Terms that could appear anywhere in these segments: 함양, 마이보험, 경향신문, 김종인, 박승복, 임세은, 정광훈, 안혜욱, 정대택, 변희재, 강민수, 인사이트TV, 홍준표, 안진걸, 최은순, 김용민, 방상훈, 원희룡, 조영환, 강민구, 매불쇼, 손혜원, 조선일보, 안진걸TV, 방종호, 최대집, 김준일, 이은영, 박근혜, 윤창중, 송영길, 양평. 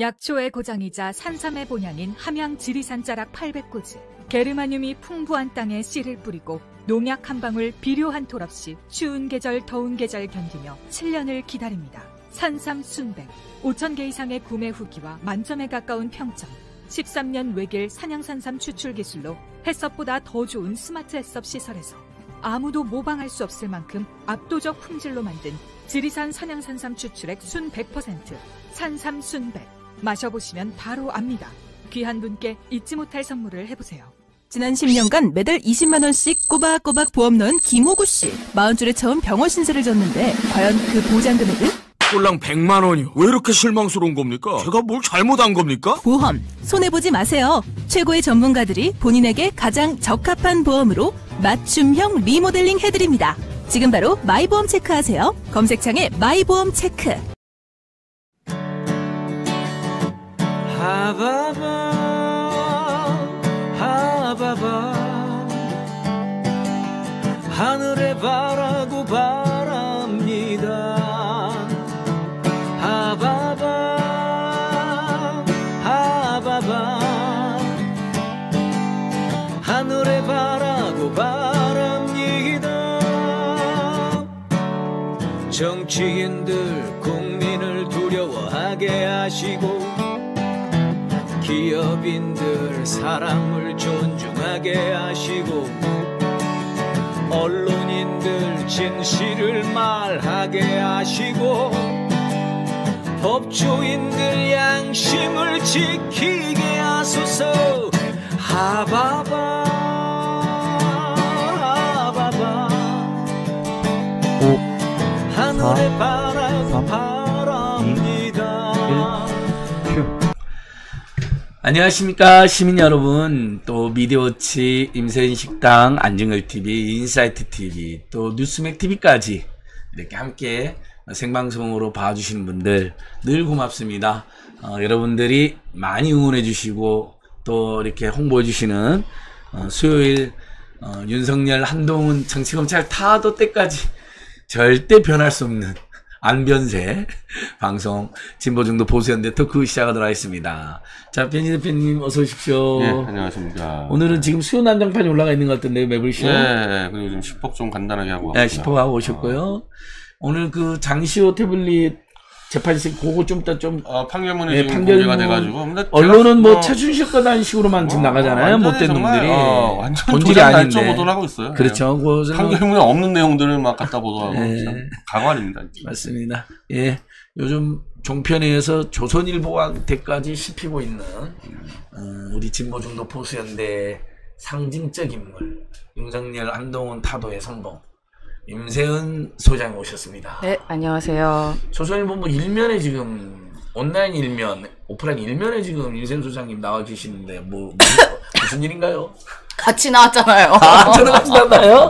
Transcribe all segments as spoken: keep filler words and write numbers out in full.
약초의 고장이자 산삼의 본향인 함양 지리산 자락 팔백 가지, 게르마늄이 풍부한 땅에 씨를 뿌리고 농약 한 방울 비료 한 톨 없이 추운 계절 더운 계절 견디며 칠 년을 기다립니다. 산삼 순백, 오천 개 이상의 구매 후기와 만점에 가까운 평점, 십삼 년 외길 산양산삼 추출 기술로 햇섭보다 더 좋은 스마트 햇섭 시설에서 아무도 모방할 수 없을 만큼 압도적 품질로 만든 지리산 산양산삼 추출액 순 백 퍼센트, 산삼 순백. 마셔보시면 바로 압니다. 귀한 분께 잊지 못할 선물을 해보세요. 지난 십 년간 매달 이십만 원씩 꼬박꼬박 보험 넣은 김호구 씨. 마흔 줄에 처음 병원 신세를 졌는데 과연 그 보장 금액은? 꼴랑 백만 원이요. 왜 이렇게 실망스러운 겁니까? 제가 뭘 잘못한 겁니까? 보험, 손해보지 마세요. 최고의 전문가들이 본인에게 가장 적합한 보험으로 맞춤형 리모델링 해드립니다. 지금 바로 마이보험 체크하세요. 검색창에 마이보험 체크. 하바바, 하바바, 하늘에 바라고 바랍니다. 하바바, 하바바, 하늘에 바라고 바랍니다. 정치인들 국민을 두려워하게 하시고, 기업인들 사람을 존중하게 하시고, 언론인들 진실을 말하게 하시고, 법조인들 양심을 지키게 하소서. 하바바, 하바바, 하늘에 바라고 바랍니다. 안녕하십니까 시민 여러분, 또 미디어워치, 임세인식당, 안진걸티비, 인사이트티비, 또 뉴스맥티비까지 이렇게 함께 생방송으로 봐주시는 분들 늘 고맙습니다. 어, 여러분들이 많이 응원해 주시고 또 이렇게 홍보해 주시는 어, 수요일 어, 윤석열 한동훈 정치검찰 타도 때까지 절대 변할 수 없는 안변세 방송 진보정도 보수연대 토크 시작하도록 하겠습니다. 자, 변희재 대표님 어서 오십시오. 네, 안녕하십니까. 오늘은 지금 수요 난장판이 올라가 있는 것 같은데요, 매블쇼. 네, 그리고 지금 십폭 좀 간단하게 하고 왔습니다. 네, 십폭 하고 오셨고요. 어. 오늘 그 장시호 태블릿 재판식 그거 좀 더 좀 아, 판결문이 네, 지금 공개가 돼가지고 언론은 뭐 최순실 거다는 식으로만 지금 나가잖아요. 못된 정말, 놈들이 어, 완전 본질이 아닌데 보도를 하고 있어요. 그렇죠. 네. 판결문에 없는 내용들을 막 갖다 보도하고 네. 참 가관입니다. 맞습니다. 예, 요즘 종편에서 조선일보한테까지 씹히고 있는 음, 우리 진보중도 보수연대의 상징적 인물 윤석열 한동훈 타도의 선봉 임세은 소장이 오셨습니다. 네, 안녕하세요. 조선일보 뭐 일면에 지금 온라인 일면, 오프라인 일면에 지금 임세은 소장님 나와 계시는데 뭐 무슨 일인가요? 같이 나왔잖아요. 아, 저랑 같이 나왔나요?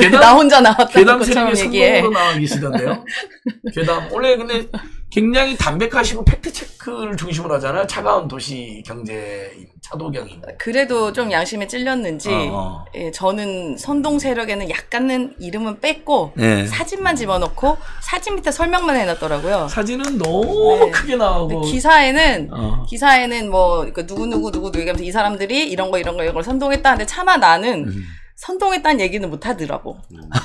괴담, 나 혼자 나왔다는 것처럼 얘기해. 괴담 세력의 선봉으로 나와 계시던데요? 괴담, 원래 근데 굉장히 담백하시고 팩트체크를 중심으로 하잖아요. 차가운 도시 경제인 차도경인. 그래도 좀 양심에 찔렸는지 어. 예, 저는 선동 세력에는 약간은 이름은 뺐고 네. 사진만 집어넣고 사진 밑에 설명만 해놨더라고요. 사진은 너무 네. 크게 나오고 기사에는 어. 기사에는 뭐 그러니까 누구누구 누구누구 얘기하면서 이 사람들이 이런 거 이런 거 이런 걸 선동했다 하는데 차마 나는 음. 선동했다는 얘기는 못하더라고.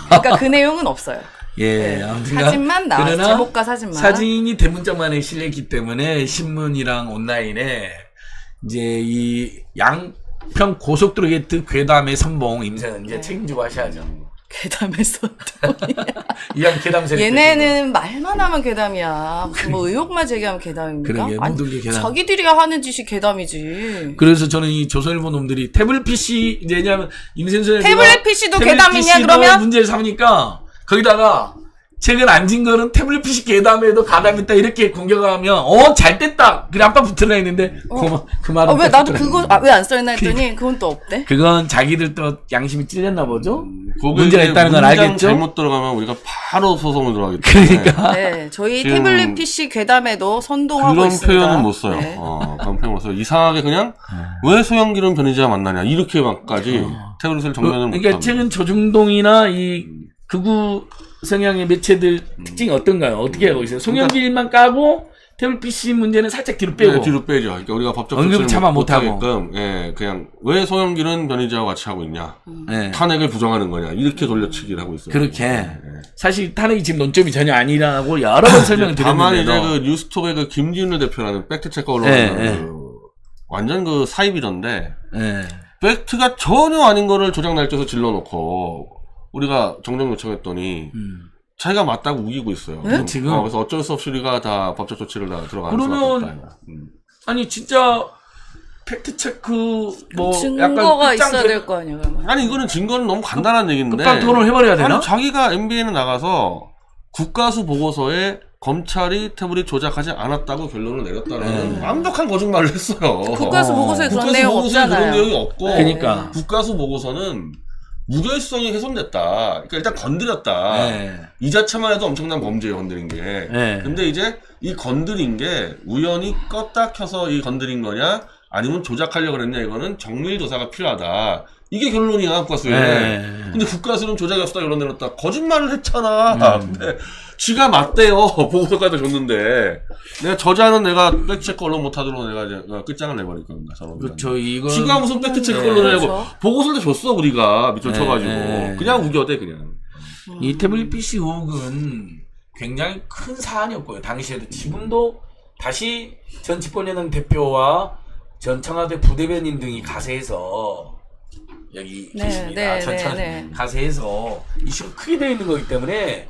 그러니까 그 내용은 없어요. 예, 아무튼 사진만 나와서 제목과 사진만. 사진이 대문짝만에 실렸기 때문에 신문이랑 온라인에 이제 이 양평 고속도로 게이트 괴담의 선봉 임세는 이제 네. 책임지고 하셔야죠. 괴담의 선봉이야. 이왕 괴담세. 얘네는 말만 하면 괴담이야. 무슨 뭐 의혹만 제기하면 괴담입니까? 그러게, 모든 게 괴담. 자기들이 하는 짓이 괴담이지. 그래서 저는 이 조선일보 놈들이 태블릿 피씨 이제 왜냐하면 임세는 태블릿 피씨도 괴담이냐 그러면 문제를 삼으니까. 거기다가 최근 안진걸은 태블릿 피씨 괴담에도 가담했다 이렇게 공격하면 어 잘됐다 그래 아빠 붙으려 했는데 어. 그 말은 어, 왜 나도 그거 아, 왜 안 써있나 했더니 그건 또 없대. 그건 자기들 또 양심이 찔렸나 보죠. 문제가 있다는 건 알겠죠. 잘못 들어가면 우리가 바로 소송을 들어가기 때문에 그러니까 네, 저희 태블릿 피씨 괴담에도 선동하고 있습니다. 그런 표현은 못 써요. 네. 어, 그런 표현 못 써요. 이상하게 그냥 왜 송영길은 변희재와 만나냐 이렇게 막까지 어. 태블릿을 정면을 못 그러니까 합니다. 최근 조중동이나 이 극우 성향의 매체들 특징이 어떤가요? 어떻게 하고 있어요? 송영길만 까고 태블릿 피씨 문제는 살짝 뒤로 빼고. 네, 뒤로 빼죠. 그러니까 우리가 법적 언급 참아 못하고. 예, 그냥 왜 송영길은 변희재하고 같이 하고 있냐. 네. 탄핵을 부정하는 거냐. 이렇게 돌려치기를 하고 있어요. 그렇게. 네. 사실 탄핵이 지금 논점이 전혀 아니라고 여러 번 설명을 다만 드렸는데도. 다만 이제 그 뉴스톱의 그 김준일 대표라는 팩트체커 언론은 네, 네. 완전 그 사이비던데 네. 팩트가 전혀 아닌 거를 조작 날짜에서 질러놓고 우리가 정정 요청했더니 음. 자기가 맞다고 우기고 있어요. 네? 지금 어, 그래서 어쩔 수 없이 우리가 다 법적 조치를 다 들어가는 수밖에 없다. 그러면 음. 아니 진짜 팩트 체크 뭐 증거가 있어야 될 거 아니에요? 아니 이거는 증거는 너무 간단한 얘기인데 급박 토론을 해버려야 되나? 아니 자기가 엠비엔에 나가서 국가수 보고서에 검찰이 태블릿 조작하지 않았다고 결론을 내렸다는 완벽한 거짓말을 했어요. 국가수 보고서에 그런 내용 없잖아요. 그런 내용이 없고 그러니까. 국가수 보고서는 무결성이 훼손됐다. 그러니까 일단 건드렸다. 네. 이 자체만 해도 엄청난 범죄예요, 건드린 게. 네. 근데 이제 이 건드린 게 우연히 껐다 켜서 이 건드린 거냐 아니면 조작하려고 그랬냐 이거는 정밀조사가 필요하다. 이게 결론이야, 국가수에. 네. 근데 국가수는 조작이 없었다, 결론 내렸다. 거짓말을 했잖아. 음. 근데 지가 맞대요. 보고서까지 줬는데. 내가 저자는 내가 팩트체크 언론 못하도록 내가 이제 끝장을 내버릴 겁니다. 그렇죠. 이건 지가 무슨 팩트체크 네. 언론을 내고 보고서를 줬어, 우리가. 밑줄 쳐가지고. 네. 그냥 우겨대, 그냥. 음. 이 태블릿 피씨 의혹은 굉장히 큰 사안이었고요. 당시에도. 지금도 음. 다시 전 집권여당 대표와 전 청와대 부대변인 등이 가세해서 여기 네, 계십니다. 네, 전천 네, 가세해서 이슈가 크게 되어 있는 거기 때문에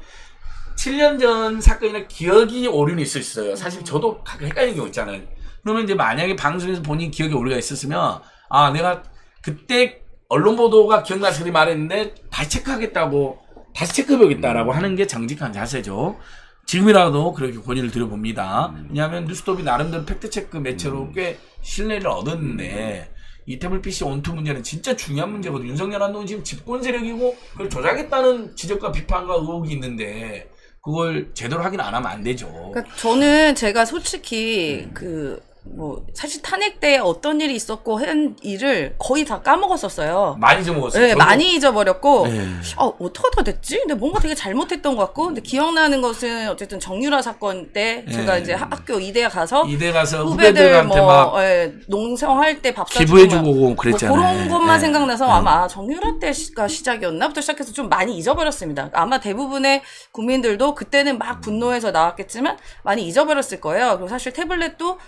칠 년 전 사건이나 기억이 오류는 있을 수 있어요. 사실 저도 가끔 헷갈리는 경우 있잖아요. 그러면 이제 만약에 방송에서 본인 기억에 오류가 있었으면 아 내가 그때 언론 보도가 기억나서 그리 말했는데 다시 체크하겠다고 다시 체크해보겠다라고 하는 게 정직한 자세죠. 지금이라도 그렇게 권유를 드려봅니다. 왜냐하면 뉴스톱이 나름대로 팩트체크 매체로 꽤 신뢰를 얻었는데 이 태블릿 피씨 온투 문제는 진짜 중요한 문제거든요. 윤석열 한동훈 지금 집권 세력이고 그걸 조작했다는 지적과 비판과 의혹이 있는데 그걸 제대로 확인 안 하면 안 되죠. 그러니까 저는 제가 솔직히 음. 그 뭐 사실 탄핵 때 어떤 일이 있었고 한 일을 거의 다 까먹었었어요. 많이 잊어먹었어요. 네, 저도. 많이 잊어버렸고 네. 아 어떡하다 됐지? 근데 뭔가 되게 잘못했던 것 같고 근데 기억나는 것은 어쨌든 정유라 사건 때 네. 제가 이제 학교 이대 가서 이대 가서 후배들 뭐 예, 농성할 때 밥 사주고 기부해주고 막, 그랬잖아요. 뭐 그런 것만 네. 생각나서 네. 아마 정유라 때가 시작이었나부터 시작해서 좀 많이 잊어버렸습니다. 아마 대부분의 국민들도 그때는 막 분노해서 나왔겠지만 많이 잊어버렸을 거예요. 그리고 사실 태블릿도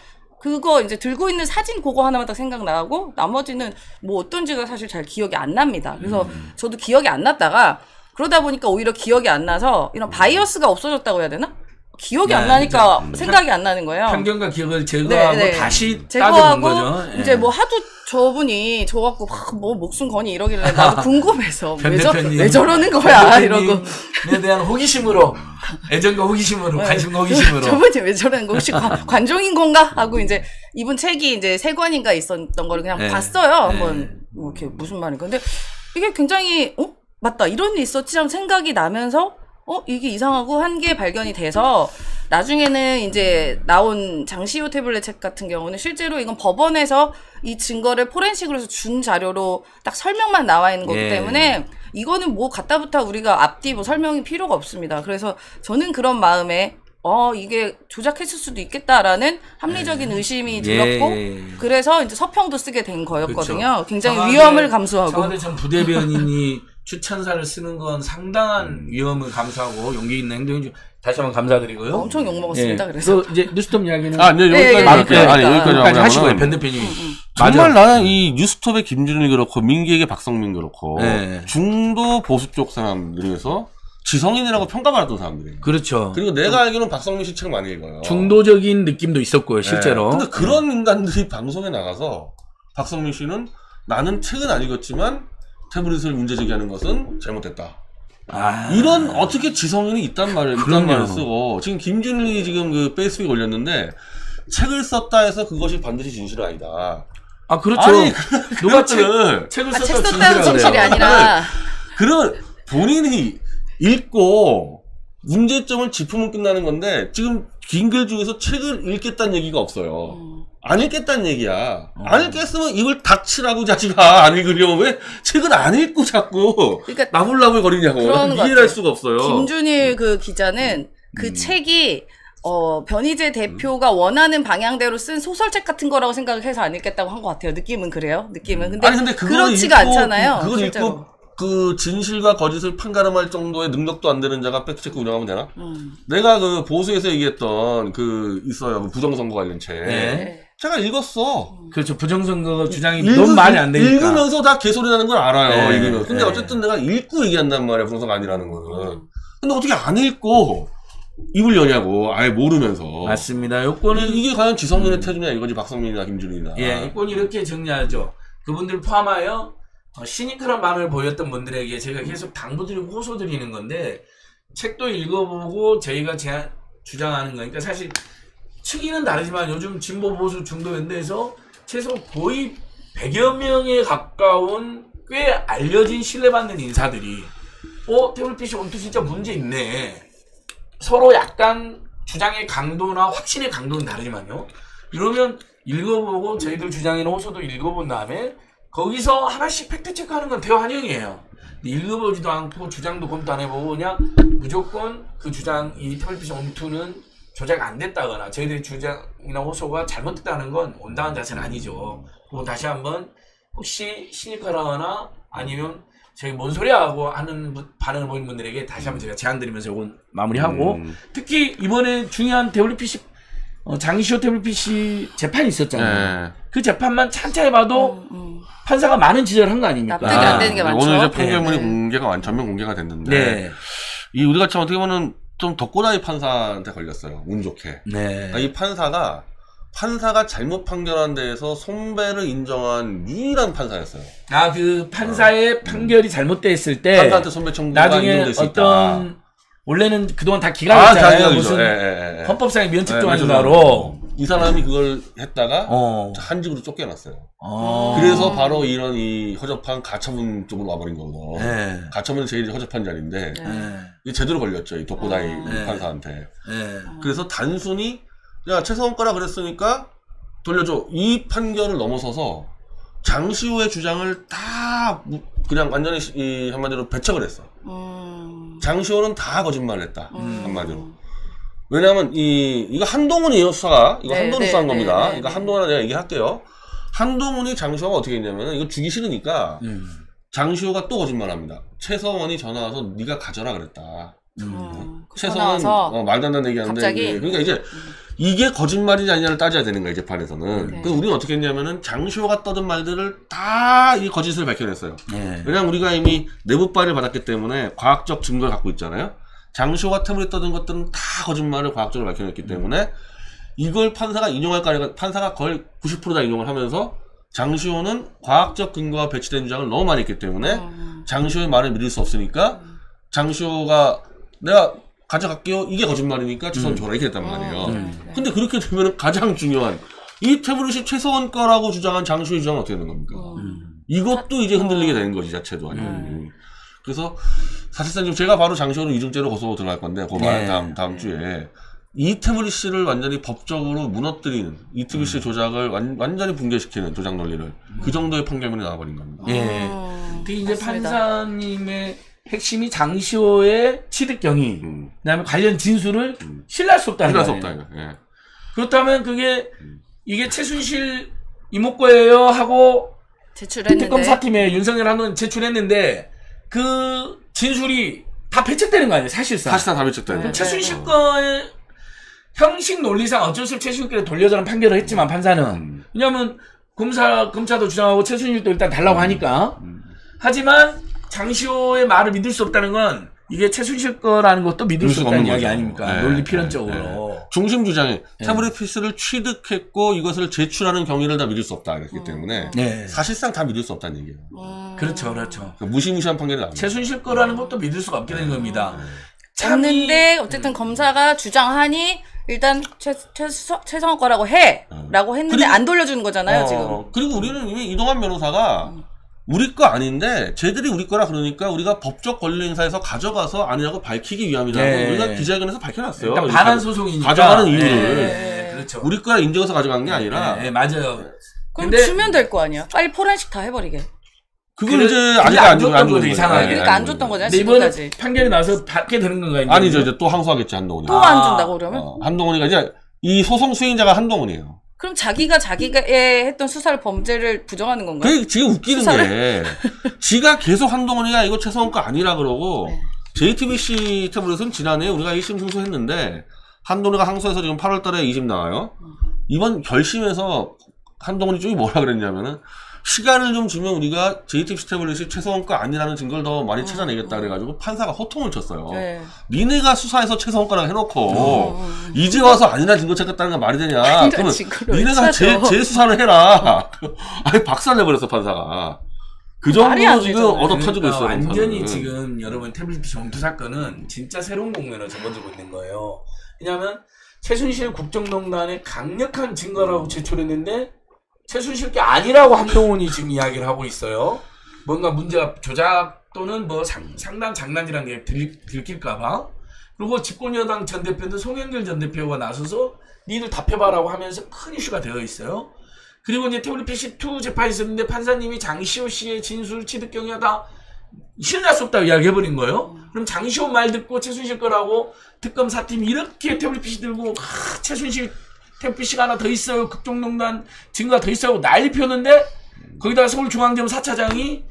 그거 이제 들고 있는 사진 그거 하나만 딱 생각나고 나머지는 뭐 어떤지가 사실 잘 기억이 안 납니다. 그래서 음. 저도 기억이 안 났다가 그러다 보니까 오히려 기억이 안 나서 이런 바이어스가 없어졌다고 해야 되나? 기억이 네, 안 나니까 그렇죠. 생각이 안 나는 거예요. 편견과 기억을 제거하고 네, 네. 다시 따져본 거죠. 예. 이제 뭐 하도 저분이 저 갖고 뭐 목숨 거니 이러길래 나도 궁금해서 왜, 저, 왜 저러는 거야 이러고 에 대한 호기심으로 애정과 호기심으로 관심과 호기심으로 저분이 왜 저러는 거 혹시 관, 관종인 건가 하고 이제 이분 책이 이제 세 권인가 있었던 거를 그냥 네. 봤어요. 한번 네. 뭐 이렇게 무슨 말인가 근데 이게 굉장히 어 맞다 이런 일이 있었지 하는 생각이 나면서. 어? 이게 이상하고 한 개 발견이 돼서 나중에는 이제 나온 장시호 태블릿 책 같은 경우는 실제로 이건 법원에서 이 증거를 포렌식으로 준 자료로 딱 설명만 나와 있는 거기 때문에 예. 이거는 뭐 갖다 붙어 우리가 앞뒤 뭐 설명이 필요가 없습니다. 그래서 저는 그런 마음에 어 이게 조작했을 수도 있겠다라는 합리적인 의심이 들었고 예. 그래서 이제 서평도 쓰게 된 거였거든요. 그쵸. 굉장히 청와대, 위험을 감수하고 청와대 전 부대변인이 추천사를 쓰는 건 상당한 위험을 감수하고 용기 있는 행동인지 다시 한번 감사드리고요. 어, 엄청 욕먹었습니다. 예. 그래서 이제 뉴스톱 이야기는 아, 네, 여기까지 말할게요. 예, 예, 예, 아니, 여기까지, 여기까지 하시고요. 변 대표님이. 정말 나는 이 뉴스톱의 김준일 그렇고 민기에게 박성민 그렇고 예. 중도 보수 쪽 사람들에서 지성인이라고 평가받았던 사람들이. 그렇죠. 그리고 내가 알기로는 박성민 씨 책을 많이 읽어요. 중도적인 느낌도 있었고요, 실제로. 예. 근데 그런 인간들이 방송에 나가서 박성민 씨는 나는 책은 안 읽었지만 태블릿을 문제 제기하는 것은 잘못됐다. 아... 이런 어떻게 지성인이 있단 말을 그런 말을 쓰고 지금 김준일이 지금 그 페이스북에 올렸는데 책을 썼다 해서 그것이 반드시 진실은 아니다. 아 그렇죠. 아니, 누가 책, 책을 썼다 아, 책 썼다는 진실이 아니라 그런 본인이 읽고 문제점을 짚으면 끝나는 건데 지금 긴 글 중에서 책을 읽겠다는 얘기가 없어요. 음. 안 읽겠다는 얘기야. 어. 안 읽겠으면 이걸 닥치라고 자식아. 안 읽으려면 왜 책을 안 읽고 자꾸 그러니까 나불나불 거리냐고. 이해할 수가 없어요. 김준일 그 기자는 그 음. 책이 어, 변희재 대표가 음. 원하는 방향대로 쓴 소설책 같은 거라고 생각을 해서 안 읽겠다고 한 것 같아요. 느낌은 그래요. 느낌은. 근데, 아니, 근데 그렇지가 읽고, 않잖아요. 그건 읽고 그 진실과 거짓을 판가름할 정도의 능력도 안 되는 자가 팩트체크 운영하면 되나? 음. 내가 그 보수에서 얘기했던 그 있어요. 그 부정선거 관련 책. 네. 제가 읽었어. 그렇죠. 부정선거 주장이 읽은, 너무 말이 안 되니까. 읽으면서 다 개소리 나는 걸 알아요. 네. 읽으면서. 근데 네. 어쨌든 내가 읽고 얘기한단 말이야. 부정선거 아니라는 거는. 음. 근데 어떻게 안 읽고 입을 여냐고, 아예 모르면서. 맞습니다. 요거는 이게 과연 지성민의 음. 태도냐 이거지. 박성민이나 김준일이나. 예, 요건 이렇게 정리하죠. 그분들 포함하여 어, 시니컬한 반응을 보였던 분들에게 저희가 계속 당부드리고 호소드리는 건데, 책도 읽어보고 저희가 제안, 주장하는 거니까 사실 측이는 다르지만 요즘 진보 보수 중도 연대에서 최소 거의 백여 명에 가까운 꽤 알려진 신뢰받는 인사들이 어? 태블릿피씨 오늘 진짜 문제 있네. 서로 약간 주장의 강도나 확신의 강도는 다르지만요. 이러면 읽어보고 저희들 주장이나 호소도 읽어본 다음에 거기서 하나씩 팩트체크하는 건 대환영이에요. 읽어보지도 않고 주장도 검토 안 해보고 그냥 무조건 그 주장, 이 태블릿피씨 원투는 조작 안 됐다거나 저희들의 주장이나 호소가 잘못됐다는 건 온당한 자세는 아니죠. 그리고 다시 한번 혹시 시니컬하거나 아니면 저희 뭔 소리야 하고 하는 반응을 보인 분들에게 다시 한번 제가 제안 드리면서 이건 마무리하고 음. 특히 이번에 중요한 태블릿피씨 어, 장시호 태블릿피씨 재판이 있었잖아요. 네. 그 재판만 찬찬히 봐도 음, 음. 판사가 많은 지적을 한 거 아닙니까? 납득이 안 되는 게 많죠. 오늘 이제 판결문이 네. 공개가 전면 공개가 됐는데 네. 이 우리가 참 어떻게 보면 좀 덕고다이 판사한테 걸렸어요. 운 좋게. 네. 그러니까 이 판사가 판사가 잘못 판결한 데에서 손배를 인정한 유일한 판사였어요. 아, 그 판사의 어. 판결이 잘못됐을 때 판사한테 손배 청구가 인정될 수 있다. 나중에 어떤 원래는 그동안 다 기각했잖아요. 아, 무슨 예, 예, 예. 헌법상의 면책종 아니다로 이 사람이 그걸 했다가 어. 한직으로 쫓겨났어요. 어. 그래서 바로 이런 이 허접한 가처분 쪽으로 와버린 거고 예. 가처분은 제일 허접한 자리인데 예. 제대로 걸렸죠. 이 독고다이 예. 판사한테. 예. 그래서 단순히 야, 최성원 거라 그랬으니까 돌려줘. 이 판결을 넘어서서 장시호의 주장을 다 그냥 완전히 이 한마디로 배척을 했어. 음... 장시호는 다 거짓말을 했다. 음... 한마디로. 왜냐하면 이, 이거 한동훈이에요, 수사가. 이거 네, 한동훈이 네, 수사한 네, 겁니다. 네, 네, 그러니까 네. 한동훈은 내가 얘기할게요. 한동훈이 장시호가 어떻게 했냐면 이거 주기 싫으니까 음. 장시호가 또 거짓말합니다. 최성원이 전화와서 네가 가져라 그랬다. 음. 최소한 어, 말도 안 되는 얘기하는데 갑자기? 그러니까 이제 이게 거짓말이냐 아니냐를 따져야 되는 거예요. 재판에서는. 네. 그래서 우리는 어떻게 했냐면은 장시호가 떠든 말들을 다 이 거짓을 밝혀냈어요. 네. 왜냐하면 우리가 이미 내부발을 받았기 때문에 과학적 증거를 갖고 있잖아요. 장시호가 태블릿 떠든 것들은 다 거짓말을 과학적으로 밝혀냈기 때문에 음. 이걸 판사가 인용할까 하니까 판사가 거의 구십 퍼센트 다 인용을 하면서 장시호는 과학적 근거와 배치된 주장을 너무 많이 했기 때문에 음. 장시호의 말을 믿을 수 없으니까 음. 장시호가 내가 가져갈게요. 이게 거짓말이니까 최소원 음. 줘라. 이렇게 됐단 말이에요. 음. 근데 그렇게 되면 가장 중요한 이 태블릿이 최소원 거라고 주장한 장시호의 주장은 어떻게 되는 겁니까? 음. 이것도 이제 흔들리게 되는 거지. 자체도 아니에요. 음. 그래서 사실상 지금 제가 바로 장시호를 이중죄로 고소 들어갈 건데 그말 네. 다음 다음 주에 이 태블릿을 완전히 법적으로 무너뜨리는 이 태블릿 음. 조작을 완, 완전히 붕괴시키는 조작 논리를 음. 그 정도의 판결문이 나와버린 겁니다. 예. 네. 근데 이제 맞습니다. 판사님의 핵심이 장시호의 취득 경위, 음. 그다음에 관련 진술을 음. 신뢰할 수 없다는 거예요. 신뢰할 수 없다. 예. 그렇다면 그게 음. 이게 최순실 이목구예요 하고 제출했는데 특검 사팀에 윤석열 한동훈 제출했는데 그 진술이 다 배척되는 거 아니에요? 사실상. 사실상 다 배척되는 거예요. 최순실 거의 형식 논리상 어쩔 수 없이 최순실께 돌려자는 판결을 했지만 판사는 음. 왜냐하면 검사 검찰도 주장하고 최순실도 일단 달라고 음. 하니까 음. 하지만. 장시호의 말을 믿을 수 없다는 건 이게 최순실 거라는 것도 믿을 수 없다는 이야기 아닙니까? 네, 논리 필연적으로. 네, 네. 중심 주장에 태블릿피스를 네. 취득했고 이것을 제출하는 경위를 다 믿을 수 없다. 그렇기 음. 때문에 네. 사실상 다 믿을 수 없다는 얘기예요. 음. 그렇죠. 그렇죠. 그러니까 무시무시한 판결이 나옵니다. 최순실 거라는 것도 믿을 수가 없게 된 네. 겁니다. 네. 참는데 어쨌든 음. 검사가 주장하니 일단 최, 최, 최성원 거라고 해! 음. 라고 했는데 그리고, 안 돌려주는 거잖아요. 어, 지금. 그리고 우리는 이미 이동환 변호사가 음. 우리 거 아닌데 쟤들이 우리 거라 그러니까 우리가 법적 권리 행사에서 가져가서 아니라고 밝히기 위함이라고 네. 우리가 기자회견에서 밝혀놨어요. 그러니까 반환 소송이니까 가져가는 이유를 네. 그렇죠. 우리 거라 인정해서 가져간 게 아니라 네, 네. 맞아요. 그럼 근데... 주면 될 거 아니야. 빨리 포렌식 다 해버리게. 그걸 이제 아직 안 줬던 거죠, 이상하게. 그러니까 안 줬던 거잖아요. 이번에 판결이 나서 받게 되는 건가요? 아니죠, 이제 또 항소하겠지, 한동훈이. 또 안 준다고 그러면? 어, 한동훈이가 이제 이 소송 수행자가 한동훈이에요. 그럼 자기가 자기의 했던 수사를 범죄를 부정하는 건가요? 그게 지금 웃기는 수사를? 게 지가 계속 한동훈이가 이거 최소한 거 아니라 그러고 네. 제이티비씨 태블릿은 지난해 우리가 일심 승소했는데 한동훈이가 항소해서 지금 팔월 달에 이심 나와요. 이번 결심에서 한동훈이 쪽이 뭐라 그랬냐면은 시간을 좀 주면 우리가 제이티비씨 태블릿이 최성원 거 아니라는 증거를 더 많이 찾아내겠다 그래가지고 판사가 호통을 쳤어요. 네. 니네가 수사해서 최성원 거라고 해놓고 어, 이제 와서 아니라는 증거 찾겠다는 건 말이 되냐. 그러면 니네가 제, 제 수사를 해라. 아니 박살내버렸어 판사가. 그 정도로 지금 얻어 터지고 그러니까 있어요. 완전히 판사는. 지금 여러분 태블릿 정투 사건은 진짜 새로운 국면을 접어들고 있는 거예요. 왜냐하면 최순실 국정농단의 강력한 증거라고 제출했는데 최순실 게 아니라고 한동훈이 지금 이야기를 하고 있어요. 뭔가 문제가 조작 또는 뭐 상, 상당 장난이라는 게 들, 들킬까봐. 그리고 집권여당 전 대표는 송영길 전 대표가 나서서 니들 답해봐라고 하면서 큰 이슈가 되어 있어요. 그리고 이제 태블릿 피씨 투 재판이 있었는데 판사님이 장시호 씨의 진술 취득 경위하다 신뢰할 수 없다고 이야기해버린 거예요. 그럼 장시호 말 듣고 최순실 거라고 특검 사팀 이렇게 태블릿 피씨 들고 아, 최순실 태블릿피씨가 하나 더 있어요. 국정농단 증거가 더 있어요. 난리 폈는데 거기다가 서울중앙지검 사 차장이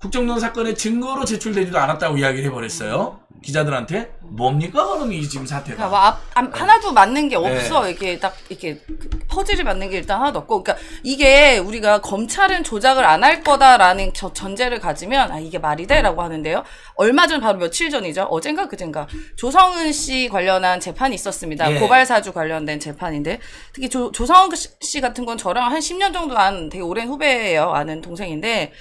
국정농단 사건의 증거로 제출되지도 않았다고 이야기를 해버렸어요. 기자들한테. 뭡니까? 그럼 이 지금 사태가. 그러니까 와, 아, 하나도 맞는 게 없어. 네. 이게 딱 이렇게 퍼즐이 맞는 게 일단 하나도 없고. 그러니까 이게 우리가 검찰은 조작을 안 할 거다라는 저 전제를 가지면 아 이게 말이 돼라고 하는데요. 얼마 전 바로 며칠 전이죠. 어젠가 그젠가 조성은 씨 관련한 재판이 있었습니다. 네. 고발사주 관련된 재판인데 특히 조, 조성은 씨 같은 건 저랑 한 십 년 정도 안 되게 오랜 후배예요. 아는 동생인데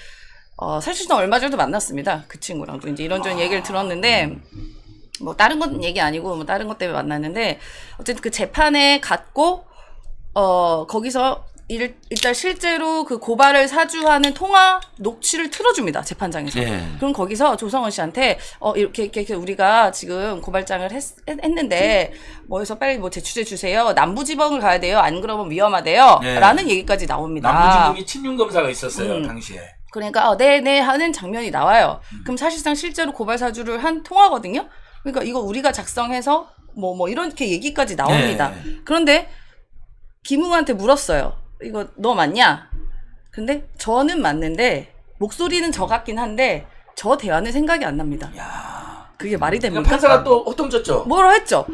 어, 사실상 얼마 전에도 만났습니다. 그 친구랑도 이제 이런저런 아... 얘기를 들었는데, 뭐, 다른 건 얘기 아니고, 뭐, 다른 것 때문에 만났는데, 어쨌든 그 재판에 갔고, 어, 거기서 일, 일단 실제로 그 고발을 사주하는 통화 녹취를 틀어줍니다. 재판장에서. 예. 그럼 거기서 조성원 씨한테, 어, 이렇게, 이렇게, 이렇게 우리가 지금 고발장을 했, 했는데, 뭐 해서 빨리 뭐 제출해주세요. 남부지방을 가야 돼요. 안 그러면 위험하대요. 예. 라는 얘기까지 나옵니다. 남부지방이 친윤검사가 있었어요, 음. 당시에. 그러니까 어, 네네 하는 장면이 나와요. 음. 그럼 사실상 실제로 고발사주를 한 통화거든요. 그러니까 이거 우리가 작성해서 뭐뭐 뭐 이렇게 얘기까지 나옵니다. 네. 그런데 김웅한테 물었어요. 이거 너 맞냐? 근데 저는 맞는데 목소리는 저 같긴 한데 저 대화는 생각이 안 납니다. 야. 그게 말이 됩니까? 판사가 또 호통쳤죠. 뭐라 했죠?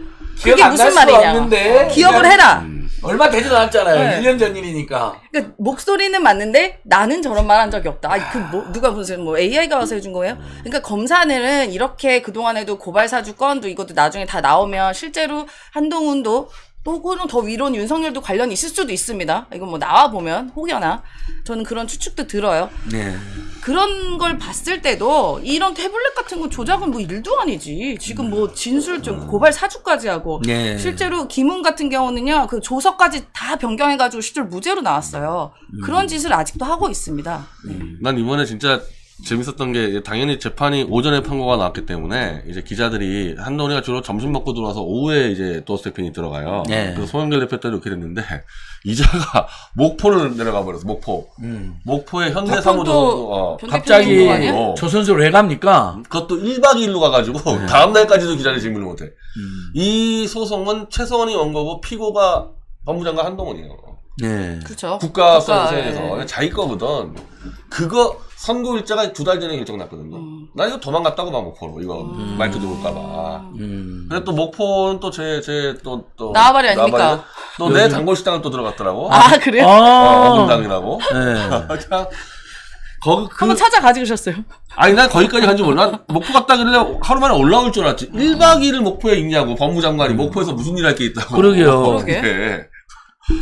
그게 무슨 말이냐. 기억을 해라. 음. 얼마 되지도 않았잖아요. 네. 일 년 전 일이니까. 그러니까 목소리는 맞는데 나는 저런 말 한 적이 없다. 아, 그 뭐, 누가 무슨 뭐 에이아이가 와서 해준 거예요? 그러니까 검사는 이렇게 그동안에도 고발사주 건도 이것도 나중에 다 나오면 실제로 한동훈도 또는 더 위로는 윤석열도 관련이 있을 수도 있습니다. 이건 뭐 나와보면 혹여나 저는 그런 추측도 들어요. 네. 그런 걸 봤을 때도 이런 태블릿 같은 건 조작은 뭐 일도 아니지. 지금 뭐 진술 좀 고발 사주까지 하고 네. 실제로 김웅 같은 경우는요. 그 조서까지 다 변경해가지고 실제로 무죄로 나왔어요. 음. 그런 짓을 아직도 하고 있습니다. 음. 난 이번에 진짜 재밌었던 게 당연히 재판이 오전에 판고가 나왔기 때문에 이제 기자들이 한동훈이가 주로 점심 먹고 들어와서 오후에 이제 또 스태핑이 들어가요. 네. 그래서 송영길 대표 때도 이렇게 됐는데 이자가 목포를 내려가 버렸어. 목포. 음. 목포의 현대사무소 어, 갑자기 어. 저 선수를 왜 갑니까? 그것도 일박 이일로 가가지고 네. 다음 날까지도 기자를 질문을 못해. 음. 이 소송은 최서원이 온 거고 피고가 법무장관 한동훈이에요. 네. 그렇죠. 국가 소송에서 자기 거거든. 그거 선고 일자가 두 달 전에 결정 났거든요. 음. 나 이거 도망갔다고 봐 목포로 이거 음. 마이크 들어올까봐. 음. 근데 또 목포는 또 제 제 또 또 나발이 아닙니까? 또 내 단골 식당을 또 들어갔더라고. 아, 아 그래요? 어, 어금당이라고. 네. 거기 그... 한번 찾아가 주셨어요? 아니 난 거기까지 간지 몰라. 목포 갔다길래 하루 만에 올라올 줄 알았지. 일박 이일 목포에 있냐고 법무장관이 음. 목포에서 무슨 일 할 게 있다고. 그러게요. 그러게. 네.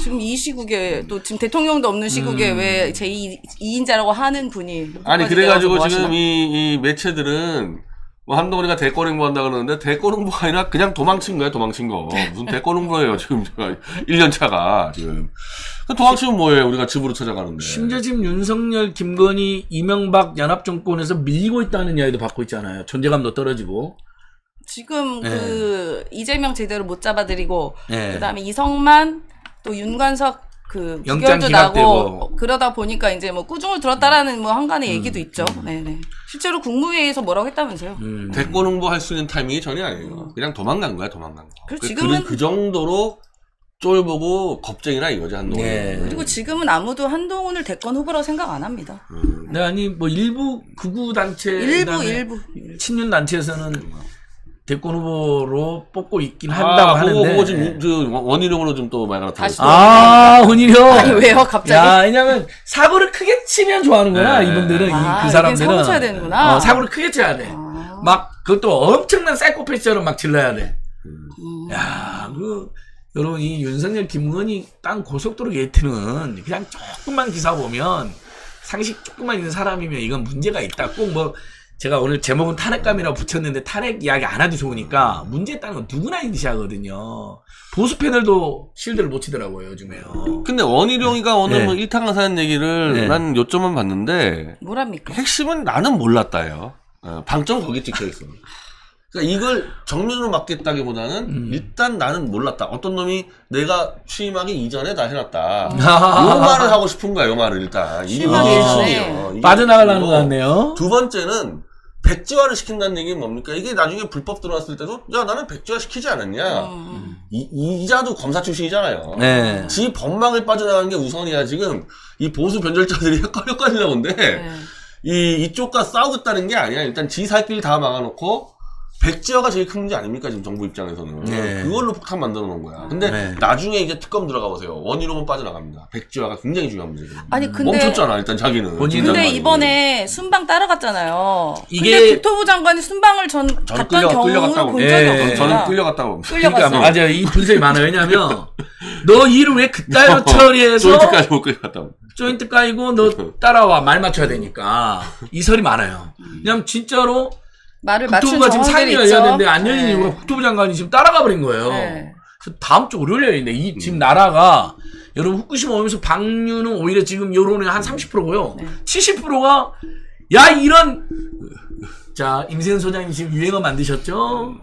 지금 이 시국에 또 지금 대통령도 없는 시국에 음. 왜 제이 인자라고 하는 분이 아니 그래가지고 뭐 지금 이, 이 매체들은 뭐 한동훈이가 대권 행보한다 그러는데 대권 행보가 아니라 그냥 도망친 거야 도망친 거 무슨 대권 행보예요 지금 일 년 차가 지금 도망치면 뭐예요 우리가 집으로 찾아가는데 심지어 지금 윤석열, 김건희, 이명박 연합정권에서 밀고 있다는 이야기도 받고 있잖아요 존재감도 떨어지고 지금 네. 그 이재명 제대로 못 잡아들이고 네. 그 다음에 이성만 또 윤관석 그 영장 기각되고 그러다 보니까 이제 뭐 꾸중을 들었다라는 뭐 한간의 음, 얘기도 있죠. 음. 네네. 실제로 국무회의에서 뭐라고 했다면서요? 음, 대권 홍보할 수 있는 타이밍이 전혀 아니에요. 그냥 도망간 거야, 도망간 거. 그리고 지금은 그, 그 정도로 쫄보고 겁쟁이라 이거지, 한동훈. 네. 그리고 지금은 아무도 한동훈을 대권 후보라고 생각 안 합니다. 음. 네, 아니 뭐 일부 극우 단체, 일부 일부 친윤 단체에서는 대권 후보로 뽑고 있긴 한다고 아, 하는데. 그거 지금 그 원희룡으로 좀 또 많이 나타났어요. 아, 원희룡. 아니 왜요, 갑자기? 야, 왜냐면 사고를 크게 치면 좋아하는 거야, 네. 이분들은. 아, 이, 그 사람들은. 사고 쳐야 되는구나. 어, 사고를 크게 쳐야 돼. 아. 막 그것도 엄청난 사이코패스처럼 막 질러야 돼. 음. 야, 그 여러분 이 윤석열, 김건희 땅 고속도로 게이트는 그냥 조금만 기사 보면 상식 조금만 있는 사람이면 이건 문제가 있다. 꼭 뭐 제가 오늘 제목은 탄핵감이라고 붙였는데 탄핵 이야기 안 하도 좋으니까 문제 있다는 건 누구나 인지하거든요. 보수 패널도 실드를 못 치더라고요, 요즘에요. 근데 원희룡이가 네. 오늘 네. 뭐 일타강 사는 얘기를 네. 난 요점만 봤는데 뭐랍니까? 핵심은 나는 몰랐다요. 방점 거기 찍혀있어. 그러니까 이걸 정면으로 막겠다기보다는 음. 일단 나는 몰랐다. 어떤 놈이 내가 취임하기 이전에 다 해놨다. 음. 요 말을 하고 싶은 거야, 요 말을 일단. 이게 핵심이에요. 빠져나가려는 것 같네요. 두 번째는 백지화를 시킨다는 얘기는 뭡니까? 이게 나중에 불법 들어왔을 때도 야 나는 백지화 시키지 않았냐. 음. 이, 이자도 검사 출신이잖아요. 네. 지 법망을 빠져나가는 게 우선이야. 지금 이 보수 변절자들이 헷갈려가지고 온데 네. 이, 이쪽과 싸우겠다는 게 아니야. 일단 지 살길 다 막아놓고 백지화가 제일 큰 문제 아닙니까? 지금 정부 입장에서는. 네. 그걸로 폭탄 만들어 놓은 거야. 근데 네. 나중에 이제 특검 들어가 보세요. 원희룡은 빠져나갑니다. 백지화가 굉장히 중요한 문제죠. 아니 근데 멈췄잖아 일단 자기는. 근데 이번에 순방 따라갔잖아요. 이게 근데 국토부 장관이 순방을 전 갔던 경우를 본 적이 없어요. 저는 끌려갔다고. 끌려갔어요. 그러니까 맞아요. 이 분석이 많아요. 왜냐하면 너 일을 왜 그따위로 처리해서 조인트까지 못 끌려갔다고. 조인트 까이고 너 따라와 말 맞춰야 되니까 이 설이 많아요. 왜냐면 진짜로 말을 국토부가 지금 상임위 열렸는데 안 열린 이유가 국토부 장관이 지금 따라가 버린 거예요. 네. 그래서 다음 주 월요일에 열린데 이 지금 음. 나라가 여러분 후쿠시마 오면서 방류는 오히려 지금 여론의 한 삼십 퍼센트고요. 네. 칠십 퍼센트가 야 이런 자 임세인 소장님 지금 유행어 만드셨죠?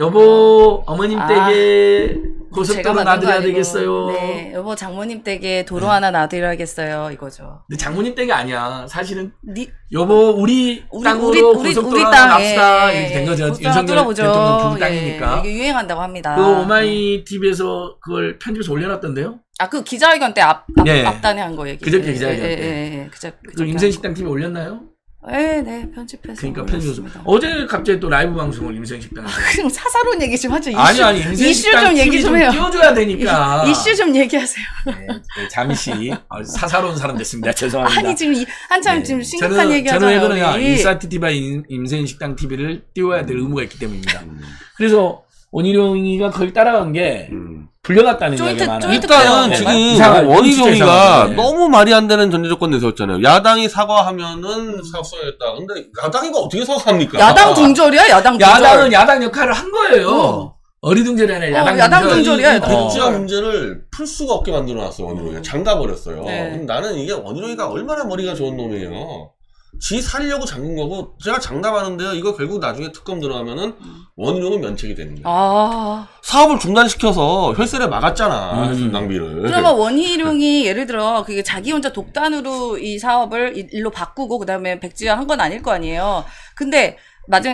여보 어머님 아, 댁에 고속도로 놔드려야 되겠어요. 네, 여보 장모님 댁에 도로 네. 하나 놔드려야겠어요. 이거죠. 근데 장모님 댁이 아니야. 사실은 니, 여보 우리, 우리 땅으로 우리, 고속도로 하나 납시다. 이렇게 된 거죠. 윤석열 대통령 부부 땅이니까. 예, 이게 유행한다고 합니다. 그 오마이티비에서 그걸 편집해서 올려놨던데요. 아, 그 기자회견 때 앞, 앞, 네. 앞단에 한 거 얘기. 그저께 기자회견 예, 때. 예, 예, 예. 그저, 그럼 임세인식당 팀이 올렸나요? 네, 네, 편집해서. 그러니까 편집했습니다. 어제 갑자기 또 라이브 방송을 임세인식당. 아, 그럼 사사로운 얘기 좀 하죠. 이슈, 아니, 아니, 임세인식당 얘기 좀 해요. 띄워줘야 되니까. 이슈 좀 얘기하세요. 네, 네, 잠시 아, 사사로운 사람 됐습니다. 죄송합니다. 아니 지금 이, 한참 네. 지금 심각한 얘기하잖아요. 저는 왜 그러냐? 인사이트티비 임세인식당 티비를 띄워야 될 의무가 있기 때문입니다. 음. 그래서 원희룡이가 거기 따라간 게. 음. 불려갔다는 얘기가 많아요. 일단은 네, 지금 이상한, 원희룡이가 네. 너무 말이 안 되는 전제 조건 내세웠잖아요. 야당이 사과하면은 사과했다. 근데 야당이가 어떻게 사과합니까? 야당 중절이야, 야당 중절. 야당은 야당 역할을 한 거예요. 어. 어리둥절이 아니라 야당, 어, 야당 중절이야. 백지화 문제를 풀 수가 없게 만들어놨어요. 원희룡이가 잠가버렸어요. 네. 그럼 나는 이게 원희룡이가 얼마나 머리가 좋은 놈이에요. 지 살려고 잠근 거고 제가 장담하는데요. 이거 결국 나중에 특검 들어가면은 원희룡은 면책이 되는 거예요. 아... 사업을 중단시켜서 혈세를 막았잖아. 음. 낭비를. 그러면 원희룡이 예를 들어 그게 자기 혼자 독단으로 이 사업을 일로 바꾸고 그다음에 백지화 한 건 아닐 거 아니에요. 근데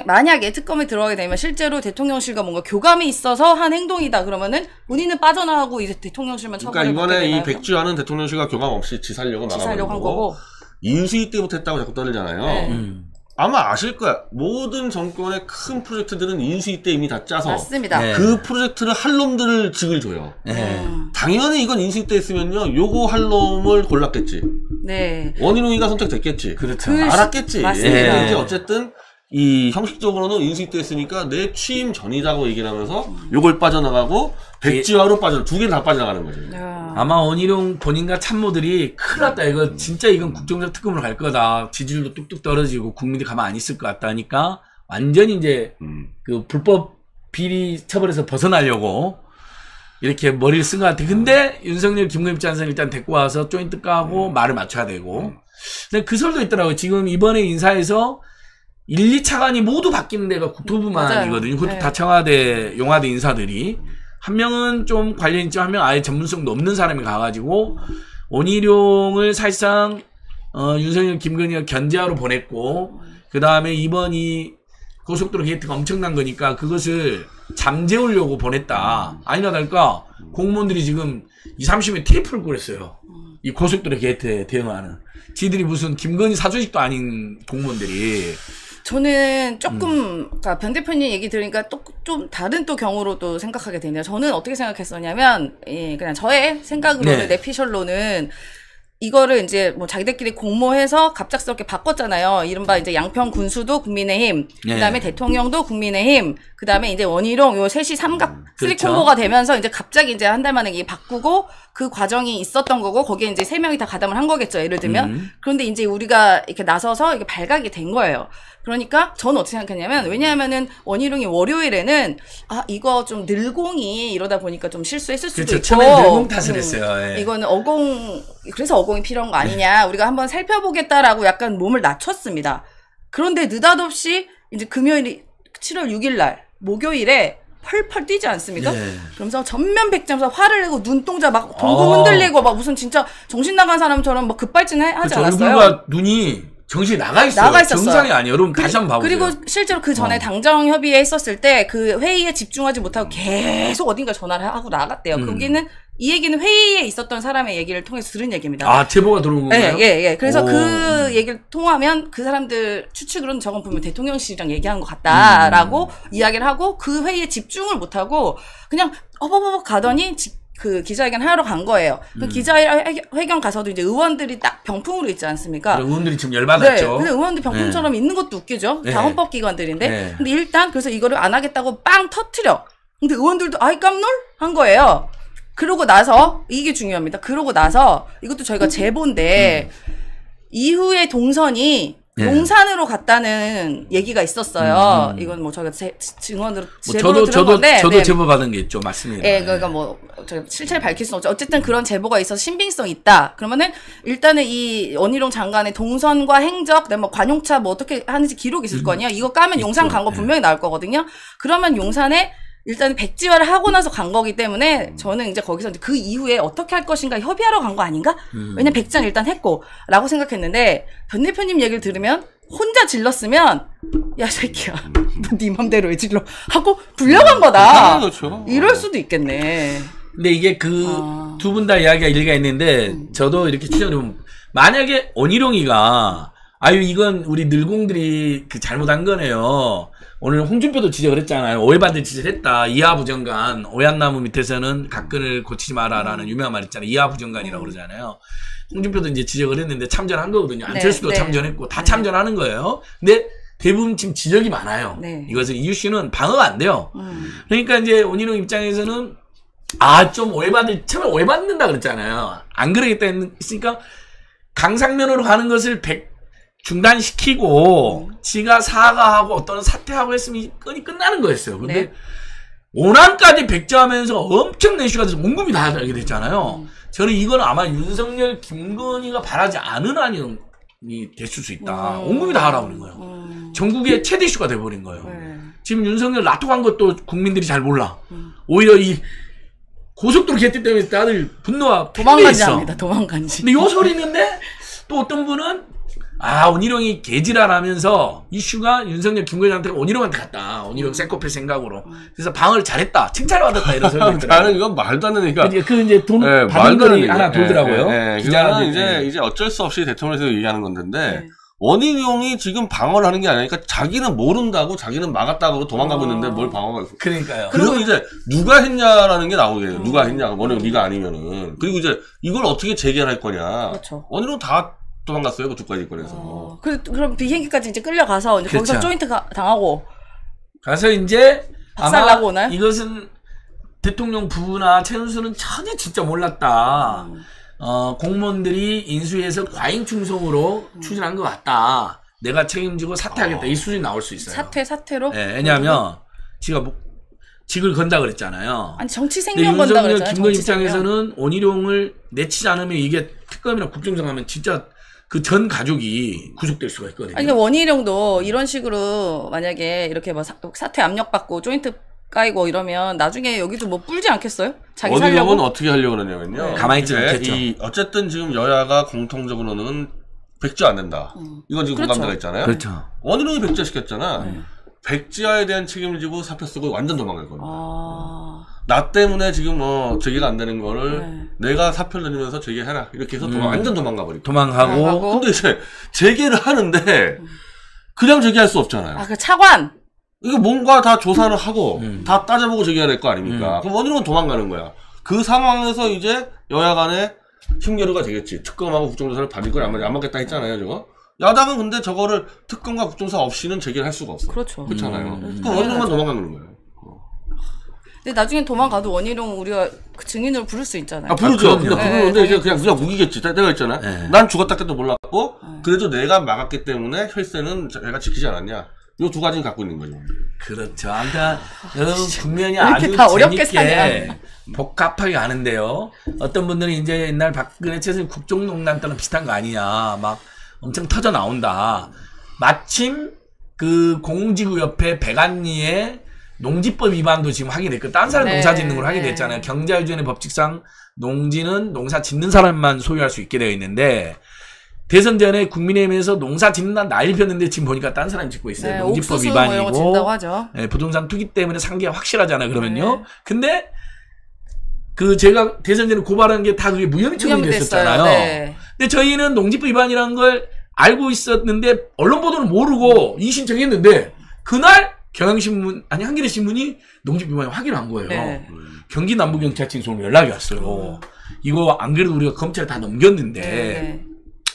만약에 특검에 들어가게 되면 실제로 대통령실과 뭔가 교감이 있어서 한 행동이다 그러면은 본인은 빠져나가고 이제 대통령실만 처벌을 받게 되나요? 그러니까 이번에 이 백지화는 대통령실과 교감 없이 지 살려고 막아버린 거고. 인수위 때부터 했다고 자꾸 떠들잖아요. 네. 음. 아마 아실 거야. 모든 정권의 큰 프로젝트들은 인수위 때 이미 다 짜서 맞습니다. 네. 그 프로젝트를 할 놈들을 직을 줘요. 네. 당연히 이건 인수위 때 했으면요. 요거 할 놈을 골랐겠지. 네. 원희룡이가 선택됐겠지. 그렇죠. 그... 알았겠지. 맞습니다. 네. 이제 어쨌든 이 형식적으로는 인수위 때 했으니까 내 취임 전이라고 얘기를 하면서 요걸 빠져나가고 백지화로 빠져 두 개 다 빠져나가는 거죠. 야. 아마 원희룡 본인과 참모들이 큰일 났다. 이거 진짜 이건 국정조사 특검으로 갈 거다. 지지율도 뚝뚝 떨어지고 국민들이 가만 안 있을 것 같다니까 완전히 이제 음. 그 불법 비리 처벌에서 벗어나려고 이렇게 머리를 쓴 것 같아. 근데 음. 윤석열, 김건희 입장에서는 일단 데리고 와서 조인트 까고 음. 말을 맞춰야 되고. 음. 근데 그 설도 있더라고요. 지금 이번에 인사에서 일, 이 차관이 모두 바뀌는 데가 국토부만이거든요. 그것도 네. 다 청와대, 용화대 인사들이. 한 명은 좀 관련 있지만 한 명 아예 전문성도 없는 사람이 가가지고 원희룡을 사실상 어, 윤석열, 김건희가 견제하러 보냈고, 그 다음에 이번 이 고속도로 게이트가 엄청난 거니까 그것을 잠재우려고 보냈다. 아니나 다를까 공무원들이 지금 이삼십에 테이프를 꾸렸어요. 이 고속도로 게이트에 대응하는. 지들이 무슨 김건희 사조직도 아닌 공무원들이. 저는 조금, 음. 그러니까 변 대표님 얘기 들으니까 또, 좀 다른 또 경우로 또 생각하게 되네요. 저는 어떻게 생각했었냐면, 예, 그냥 저의 생각으로는, 네. 내피셜로는 이거를 이제 뭐 자기들끼리 공모해서 갑작스럽게 바꿨잖아요. 이른바 이제 양평 군수도 국민의힘, 네. 그 다음에 대통령도 국민의힘, 그 다음에 이제 원희룡, 요 셋이 삼각, 음, 그렇죠. 쓰리콤보가 되면서 이제 갑자기 이제 한 달 만에 이게 바꾸고 그 과정이 있었던 거고, 거기에 이제 세 명이 다 가담을 한 거겠죠. 예를 들면. 음. 그런데 이제 우리가 이렇게 나서서 이게 발각이 된 거예요. 그러니까 저는 어떻게 생각했냐면, 왜냐하면은 원희룡이 월요일에는 아 이거 좀 늘공이 이러다 보니까 좀 실수했을 수도, 그렇죠. 있고, 처음에 늘공 탓을 음, 했어요. 예. 이거는 어공, 그래서 어공이 필요한 거 아니냐, 네. 우리가 한번 살펴보겠다라고 약간 몸을 낮췄습니다. 그런데 느닷없이 이제 금요일이 칠월 육일 날 목요일에 펄펄 뛰지 않습니까? 예. 그러면서 전면 백지하면서 화를 내고 눈동자 막 동공 흔들리고 막 무슨 진짜 정신 나간 사람처럼 막 급발진 하지, 그렇죠. 않았어요? 얼굴과 눈이 정신이 나가 있어요. 나가 있었어요. 정상이 아니에요. 여러분 다시 한번 봐보세요. 그리고 실제로 그 전에 어. 당정협의회 했었을 때 그 회의에 집중하지 못하고 계속 어딘가 전화를 하고 나갔대요. 음. 거기는 이 얘기는 회의에 있었던 사람의 얘기를 통해서 들은 얘기입니다. 아, 제보가 들어온 건가요? 예, 예, 예. 그래서 오. 그 얘기를 통하면 그 사람들 추측으로는 저건 보면 대통령실이랑 얘기한 것 같다라고 음. 이야기를 하고 그 회의에 집중을 못하고 그냥 어버버버 가더니 집 그 기자회견 하러 간 거예요. 그 음. 기자회견 가서도 이제 의원들이 딱 병풍으로 있지 않습니까? 의원들이 지금 열받았죠. 네. 근데 의원들 병풍처럼, 네. 있는 것도 웃기죠. 네. 다 헌법기관들인데. 네. 근데 일단 그래서 이거를 안 하겠다고 빵 터트려. 근데 의원들도 아이 깜놀 한 거예요. 그러고 나서 이게 중요합니다. 그러고 나서 이것도 저희가 제보인데 음. 이후에 동선이 네. 용산으로 갔다는 얘기가 있었어요. 음. 이건 뭐 저희가 제, 증언으로 제보로 뭐 저도, 들은 저도, 건데 저도 네. 제보 받은 게 있죠. 맞습니다. 예, 그러니까 뭐 저희가 실체를 밝힐 수는 없죠. 어쨌든 그런 제보가 있어서 신빙성 있다. 그러면은 일단은 이 원희룡 장관의 동선과 행적, 뭐 관용차 뭐 어떻게 하는지 기록이 있을 거 아니에요. 이거 까면 있죠. 용산 간 거 분명히 나올 거거든요. 그러면 용산에 일단 백지화를 하고 나서 간 거기 때문에 저는 이제 거기서 이제 그 이후에 어떻게 할 것인가 협의하러 간 거 아닌가? 음. 왜냐면 백지화는 일단 했고 라고 생각했는데 변 대표님 얘기를 들으면 혼자 질렀으면 야 새끼야 네 맘대로 왜 질러? 하고 불려간 거다. 이럴 수도 있겠네. 근데 이게 그 두 분 다 이야기가 일리가 있는데 저도 이렇게 추천해보면 만약에 원희룡이가 아유 이건 우리 늘공들이 그 잘못한 거네요. 오늘 홍준표도 지적을 했잖아요. 오해받을 지적을 했다. 이하부정관, 오얏나무 밑에서는 각근을 고치지 마라라는 유명한 말 있잖아요. 이하부정관이라고 그러잖아요. 홍준표도 이제 지적을 했는데 참전한 거거든요. 안철수도 네, 네. 참전했고 다 참전하는 거예요. 근데 대부분 지금 지적이 많아요. 네. 이것은 이슈는 방어가 안 돼요. 음. 그러니까 이제 원희룡 입장에서는 아, 좀 오해받을, 처음에 오해받는다 그랬잖아요. 안 그러겠다 했으니까 강상면으로 가는 것을 백 중단시키고 음. 지가 사과하고 또는 사퇴하고 했으면 이 건이 끝나는 거였어요. 근데 네. 오남까지 백지화하면서 엄청난 이슈가 돼서 온몸이 다 알게 됐잖아요. 음. 저는 이건 아마 윤석열, 김건희가 바라지 않은 안이 됐을 수 있다. 음. 온몸이 다 알아버린 거예요. 음. 전국의 최대 이슈가 돼버린 거예요. 음. 지금 윤석열 라톡한 것도 국민들이 잘 몰라. 음. 오히려 이 고속도로 개띠 때문에 다들 분노가 도망간지 합니다. 도망간지. 근데 요 소리는데 또 어떤 분은 아, 원희룡이 개지랄하면서 이슈가 윤석열, 김건희한테 원희룡한테 갔다. 원희룡 세코패 생각으로. 그래서 방어를 잘했다. 칭찬을 받았다. 이런 소리가 있더라고요. 나는 이건 말도 안 되는 얘기가. 그러니까 그 이제 돈, 네, 받은 돈이 하나 돌더라고요. 네, 네, 기자는 이제, 이제 어쩔 수 없이 대통령에서 얘기하는 건데. 네. 원희룡이 지금 방어를 하는 게 아니니까 자기는 모른다고 자기는 막았다고 도망가고 어... 있는데 뭘 방어가 있어. 그러니까요. 그리고 이제 누가 했냐라는 게 나오게 돼요. 음. 누가 했냐. 원희룡 네가 아니면은. 그리고 이제 이걸 어떻게 재결할 거냐. 그렇죠. 원희룡 다 도망갔어요. 그쪽까지 꺼내서. 어, 그, 그럼 비행기까지 이제 끌려가서, 이제 그렇죠. 거기서 조인트 가, 당하고. 가서 이제, 박살나고 오나요? 이것은 대통령 부부나 최순실은 전혀 진짜 몰랐다. 음. 어, 공무원들이 인수해서 과잉충성으로 음. 추진한 것 같다. 내가 책임지고 사퇴하겠다. 어. 이 수준이 나올 수 있어요. 사퇴, 사퇴로? 네, 왜냐하면, 지가 뭐, 직을 건다 그랬잖아요. 아니 정치 생명 건다 그랬잖아요. 김건희 입장에서는 원희룡을 내치지 않으면 이게 특검이나 국정조사하면 진짜 그 전 가족이 구속될 수가 있거든요. 아니, 근데 원희룡도 이런 식으로 만약에 이렇게 막 사퇴 압력받고 조인트 까이고 이러면 나중에 여기도 뭐 뿔지 않겠어요? 자기 살려고? 원희룡은 어떻게 하려고 그러냐면요. 네. 가만히 있지 않겠죠. 이 어쨌든 지금 여야가 공통적으로는 백지 안 된다. 음. 이건 지금 공감대가 그렇죠. 있잖아요. 그렇죠. 원희룡이 백지 시켰잖아. 음. 백지화에 대한 책임을 지고 사표 쓰고 완전 도망갈 겁니다. 아... 나 때문에 지금 뭐 제기가 안 되는 거를 네. 내가 사표를 내면서 제기해라. 이렇게 해서 도망, 음. 완전 도망가 버리고. 도망가고. 도망가고. 근데 이제 제기를 하는데 그냥 제기할 수 없잖아요. 아, 그 차관! 이거 뭔가 다 조사를 하고 음. 다 따져보고 제기해야 될 거 아닙니까? 음. 그럼 원희룡은 도망가는 거야. 그 상황에서 이제 여야 간에 힘겨루가 되겠지. 특검하고 국정조사를 받을 걸 안 맞겠다 했잖아요, 저거. 야당은 근데 저거를 특검과 국정조사 없이는 제기를 할 수가 없어요. 그렇죠. 그렇잖아요. 음. 그럼 원희룡만 도망가는 거예요. 근데 나중에 도망가도 원희룡 우리가 그 증인으로 부를 수 있잖아요. 아, 부르죠. 아, 그러니까 네, 부르는데 네, 이제 그냥, 그냥 우기겠지. 내가 있잖아. 네. 난 죽었다 깨도 몰랐고, 네. 그래도 내가 막았기 때문에 혈세는 내가 지키지 않았냐. 요 두 가지는 갖고 있는 거죠. 그렇죠. 아무튼 여러분 분명히 아주 재밌게 복합하게 아는데요. 어떤 분들은 이제 옛날 박근혜 최순실 국정농단 때랑 비슷한 거 아니냐. 막 엄청 터져 나온다. 마침 그 공공지구 옆에 백안리에 농지법 위반도 지금 하게 됐고 딴 사람 네. 농사 짓는 걸 하게 됐잖아요. 네. 경자유전의 법칙상 농지는 농사 짓는 사람만 소유할 수 있게 되어 있는데 대선 전에 국민의힘에서 농사 짓는다 난리 폈는데 지금 보니까 딴 사람이 짓고 있어요. 네, 농지법 위반이고 네, 부동산 투기 때문에 상계가 확실하잖아 그러면요. 네. 근데 그 제가 대선 전에 고발한 게 다 그게 무혐의 처분이 됐었잖아요. 네. 근데 저희는 농지법 위반이라는 걸 알고 있었는데 언론 보도는 모르고 이 신청했는데 그날 경향신문 아니 한겨레신문이 농지법 위반을 확인한 거예요. 네. 경기 남부경찰청 쪽으로 연락이 왔어요. 오. 이거 안 그래도 우리가 검찰에 다 넘겼는데 네.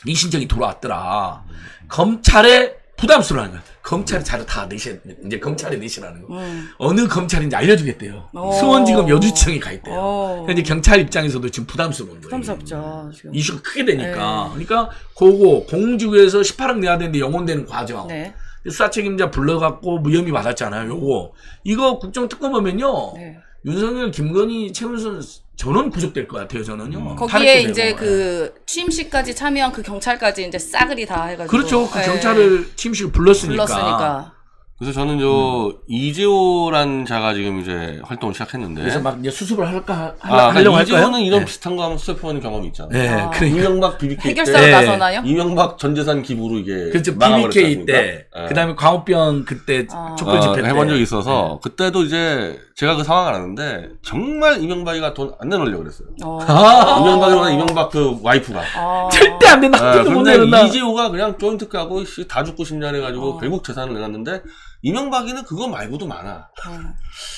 이 신청이 돌아왔더라. 음. 검찰에 부담스러워하는 거야. 검찰에 자료 다 내시, 이제 검찰에 내시라는 거. 음. 어느 검찰인지 알려주겠대요. 오. 수원지검 여주지청에 가 있대요. 그러니까 이제 경찰 입장에서도 지금 부담스러운 거예요. 부담스럽죠. 지금. 이슈가 크게 되니까. 에이. 그러니까 그거 공주에서 십팔억 내야 되는데 영원되는 과정. 네. 수사 책임자 불러갖고 무혐의 받았잖아요. 요거. 이거 국정특검 보면요. 네. 윤석열, 김건희, 최문순 전원 구속될 것 같아요. 저는요. 음. 거기에 이제 되고. 그 취임식까지 참여한 그 경찰까지 이제 싸그리 다 해가지고. 그렇죠. 그 네. 경찰을 취임식을 불렀으니까. 불렀으니까. 그래서 저는 저 음. 이재호란 자가 지금 이제 활동을 시작했는데. 그래서 막 이제 수습을 할까 하, 아, 하려고 할까요? 이재호는 이런 네. 비슷한 거 하면 수습해보는 경험이 있잖아요. 네. 아, 그러니까. 이명박 비비케이 해결사로 때. 해결사로 나서나요? 이명박 전재산 기부로 이게. 그렇죠. 비비케이 때. 네. 그다음에 광우병 그때 아. 촛불 집회 때. 아, 해본 적이 있어서 네. 그때도 이제 제가 그 상황을 아는데 정말 이명박이가 돈 안 내놓으려고 그랬어요. 아. 이명박이로는 이명박 그 와이프가. 아. 절대 안 된다. 아, 근데 이재호가 그냥 조인트 까고 다 죽고 싶냐래 가지고 아. 결국 재산을 내놨는데 이명박이는 그거 말고도 많아.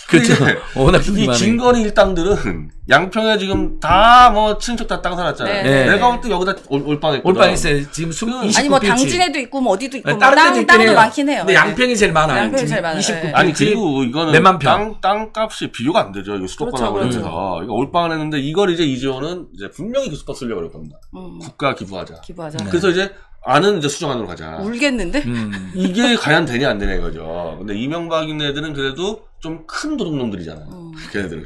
그렇죠. 워낙 이 진건이 일당들은 양평에 지금 다 뭐 친척 다 땅 사놨잖아요. 네. 내가 올 때 여기다 올빵했거든. 올빵했어요. 지금 이십구 필지. 아니 뭐 당진에도 있고 뭐 어디도 있고 다른 땅, 땅도 있긴 많긴 해요. 근데 양평이 제일 많아요. 양평이 제일 많아요. 이십구 필지. 아니 그리고 이거는 땅, 땅값이 비교가 안 되죠. 수도권하고 이런 데서 올빵을 했는데 이걸 이제 이재호는 이제 분명히 기수법 쓰려고 그럴 겁니다. 음. 국가 기부하자. 기부하자. 네. 그래서 이제 아는 이제 수정안으로 가자. 울겠는데? 음. 이게 과연 되냐 안 되냐 이거죠. 근데 이명박인 애들은 그래도 좀 큰 도둑놈들이잖아요. 어. 걔네들은.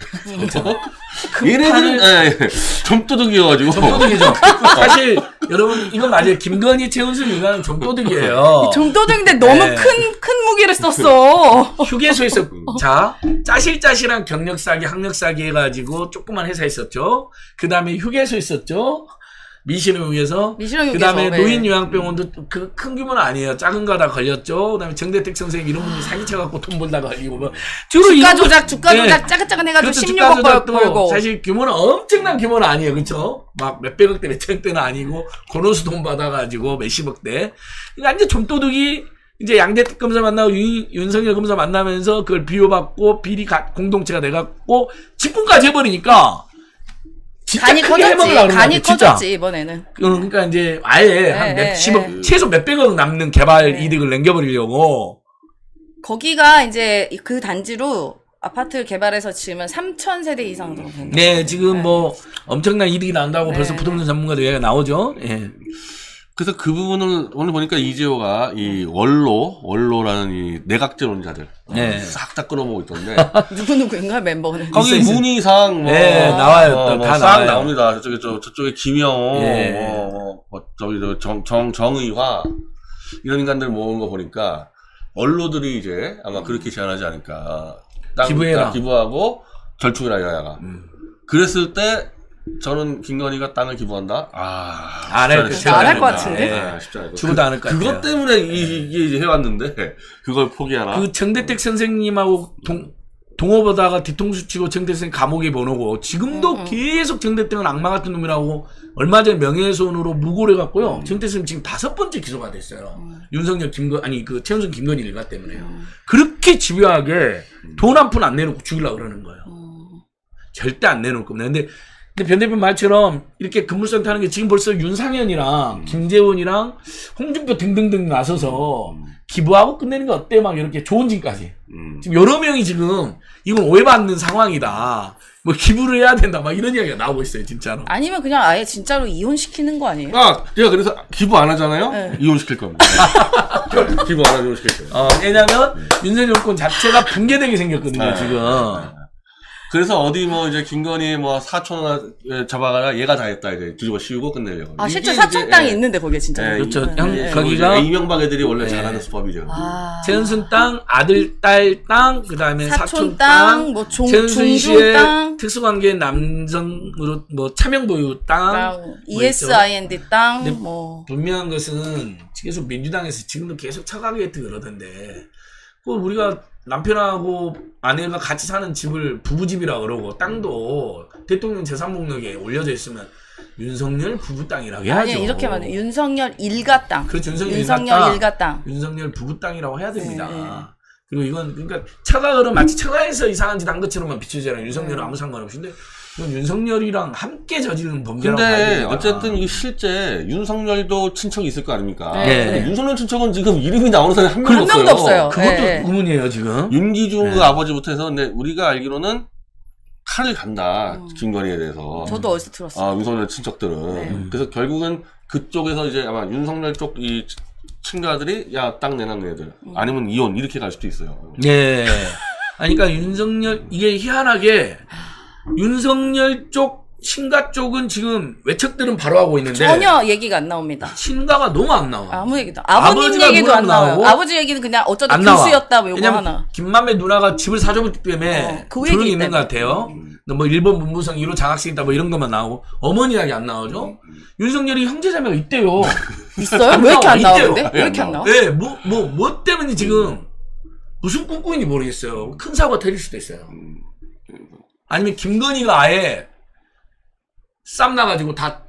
얘네들은 예, 예. 좀도둑이어가지고. 좀도둑이죠. 사실 여러분 이건 맞아요. 김건희, 최은순 이거는 좀도둑이에요. 좀도둑인데 너무 네. 큰, 큰 무기를 썼어. 휴게소에서 자 짜실짜실한 경력사기, 학력사기 해가지고 조그만 회사 있었죠. 그 다음에 휴게소 있었죠. 미신의욕에서 그 다음에 노인요양병원도 음. 그 큰 규모는 아니에요. 작은 거다 걸렸죠. 그 다음에 정대택 선생님 이런 분이 사기쳐갖고 돈 벌다가 걸리고 뭐 주로 주가 조작, 주가 조작 네. 짜긋짜긋 해가지고 십육억 벌고 사실 규모는 엄청난 규모는 아니에요. 그쵸? 막 몇백억대 몇천억대는 아니고 고노수 돈 받아가지고 몇십억대 그러니까 이제 좀도둑이 이제 양대택 검사 만나고 윤, 윤석열 검사 만나면서 그걸 비호받고 비리 가, 공동체가 돼갖고 직분까지 해버리니까 간이 커졌지. 간이 커졌지 이번에는. 그러니까 이제 아예 네, 한 몇십억 네, 네. 최소 몇백억 남는 개발 네. 이득을 남겨버리려고. 거기가 이제 그 단지로 아파트 개발해서 지으면 삼천 세대 이상 정도 된다. 네, 지금 네. 뭐 엄청난 이득이 난다고 네. 벌써 부동산 전문가도 얘기가 나오죠. 예. 그래서 그 부분을 오늘 보니까 이재호가 이 원로, 원로라는 이 내각제론자들 네. 싹 다 끌어모으고 있던데 누구누구인가 멤버는 거기 있어, 문희상 뭐 네, 나와요. 어, 뭐 다 싹 나옵니다. 저쪽에 저, 저쪽에 김영호, 예. 뭐, 뭐 저기 저 정, 정 정의화 이런 인간들 모은 거 보니까 원로들이 이제 아마 그렇게 제안하지 않을까. 기부해라. 기부하고 절충이라 여야가. 음. 그랬을 때 저는 김건희가 땅을 기부한다. 아, 안 할 것 같은데. 네. 아, 죽어도 안 할 것 같아요. 그것 때문에 이게 해왔는데 그걸 포기하라. 그 정대택 선생님하고 동 동호보다가 뒤통수 치고 정대택 선생님 감옥에 보내고 지금도 음. 계속 정대택은 악마 같은 놈이라고 얼마 전에 명예훼손으로 무고를 해갖고요. 음. 정대택 선생님 지금 다섯 번째 기소가 됐어요. 음. 윤석열 김건 아니 그 최은순 김건희 일가 때문에요. 음. 그렇게 집요하게 돈 한 푼 안 내놓고 죽이려고 그러는 거예요. 음. 절대 안 내놓을 겁니다. 근데 근데 변 대표 말처럼 이렇게 근무센터 하는 게 지금 벌써 윤상현이랑 음. 김재원이랑 홍준표 등등등 나서서 음. 기부하고 끝내는 거 어때? 막 이렇게 조은진까지. 음. 지금 여러 명이 지금 이건 오해받는 상황이다. 뭐 기부를 해야 된다. 막 이런 이야기가 나오고 있어요. 진짜로. 아니면 그냥 아예 진짜로 이혼시키는 거 아니에요? 아, 제가 그래서 기부 안 하잖아요? 네. 이혼시킬 겁니다. 기부 안 하고 이혼시킬 거예요. 어, 왜냐면 네. 윤석열 정권 자체가 붕괴되게 생겼거든요. 네. 지금. 그래서 어디 뭐 이제 김건희 뭐 사촌 잡아가라 얘가 다 했다 이제 뒤집어 씌우고 끝내려고. 아 실제 사촌 땅이 예. 있는데 거기에 진짜. 예, 그렇죠. 형 예. 거기가 이명박 애들이 원래 예. 잘하는 수법이죠. 아. 최은순 땅, 아들 딸 땅, 그다음에 사촌 땅, 뭐 종, 종주 땅, 특수관계 남성으로 뭐 차명보유 땅, 땅 뭐 이에스아이엔디 땅. 뭐 분명한 것은 계속 민주당에서 지금도 계속 처가계획 그러던데. 그 우리가 남편하고 아내가 같이 사는 집을 부부집이라 그러고 땅도 대통령 재산목록에 올려져 있으면 윤석열 부부 땅이라고 해야죠. 아니 이렇게 말해 윤석열 일가 땅. 그렇죠. 윤석열, 윤석열 일가, 땅. 일가 땅. 윤석열 부부 땅이라고 해야 됩니다. 네, 네. 그리고 이건 그러니까 차가으로 마치 차가에서 이상한 짓 한 것처럼만 비춰지잖아요. 윤석열은 아무 상관없이인데 이건 윤석열이랑 함께 저지른 범죄라고 봐야 됩니다. 근데 어쨌든 이게 실제 윤석열도 친척이 있을 거 아닙니까? 네. 근데 윤석열 친척은 지금 이름이 나오는 사람이 한 명도, 한 명도 없어요. 없어요. 그것도 네. 의문이에요 지금. 윤기중 네. 그 아버지부터 해서 근데 우리가 알기로는 칼을 간다 음. 김건희에 대해서. 저도 어디서 들었어요. 아 윤석열 친척들은. 네. 그래서 결국은 그쪽에서 이제 아마 윤석열 쪽 이 친가들이 야 딱 내놨는 애들 음. 아니면 이혼 이렇게 갈 수도 있어요. 네. 아니 그러니까 윤석열 이게 희한하게. 윤석열 쪽, 친가 쪽은 지금 외척들은 바로 하고 있는데 전혀 얘기가 안 나옵니다. 친가가 너무 안 나와. 아무 얘기도 아버님 얘기도 안 나와요. 아버지 얘기는 그냥 어쩌다 교수였다 뭐 요거 하나. 김만배 누나가 집을 사줬기 때문에 어, 그 조용히 있는 때문에. 것 같아요. 뭐 일본 문무성 이로 장학생 있다 뭐 이런 것만 나오고 어머니 이야기 안 나오죠. 윤석열이 형제자매가 있대요. 있어요? 왜 이렇게 안 나오는데? 왜 이렇게 안 나와? 네, 뭐 뭐 뭐 때문에 지금 무슨 꿈꾸인지 모르겠어요. 큰 사고가 터질 수도 있어요. 아니면 김건희가 아예 쌈 나가지고 다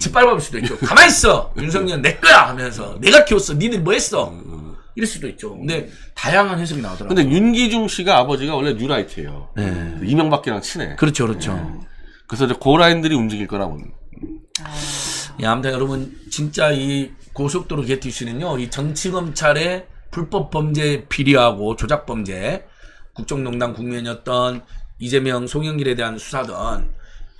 짓밟을 수도 있죠. 가만히 있어! 윤석열 내 거야! 하면서 내가 키웠어! 니들 뭐 했어! 이럴 수도 있죠. 근데 다양한 해석이 나오더라고요. 근데 윤기중 씨가 아버지가 원래 뉴라이트예요. 네. 이명박이랑 친해. 그렇죠. 그렇죠. 네. 그래서 이제 고라인들이 움직일 거라고. 아... 야, 아무튼 여러분 진짜 이 고속도로 개티슈는요. 이 정치검찰의 불법 범죄 비리하고 조작 범죄 국정농단 국면이었던 이재명, 송영길에 대한 수사든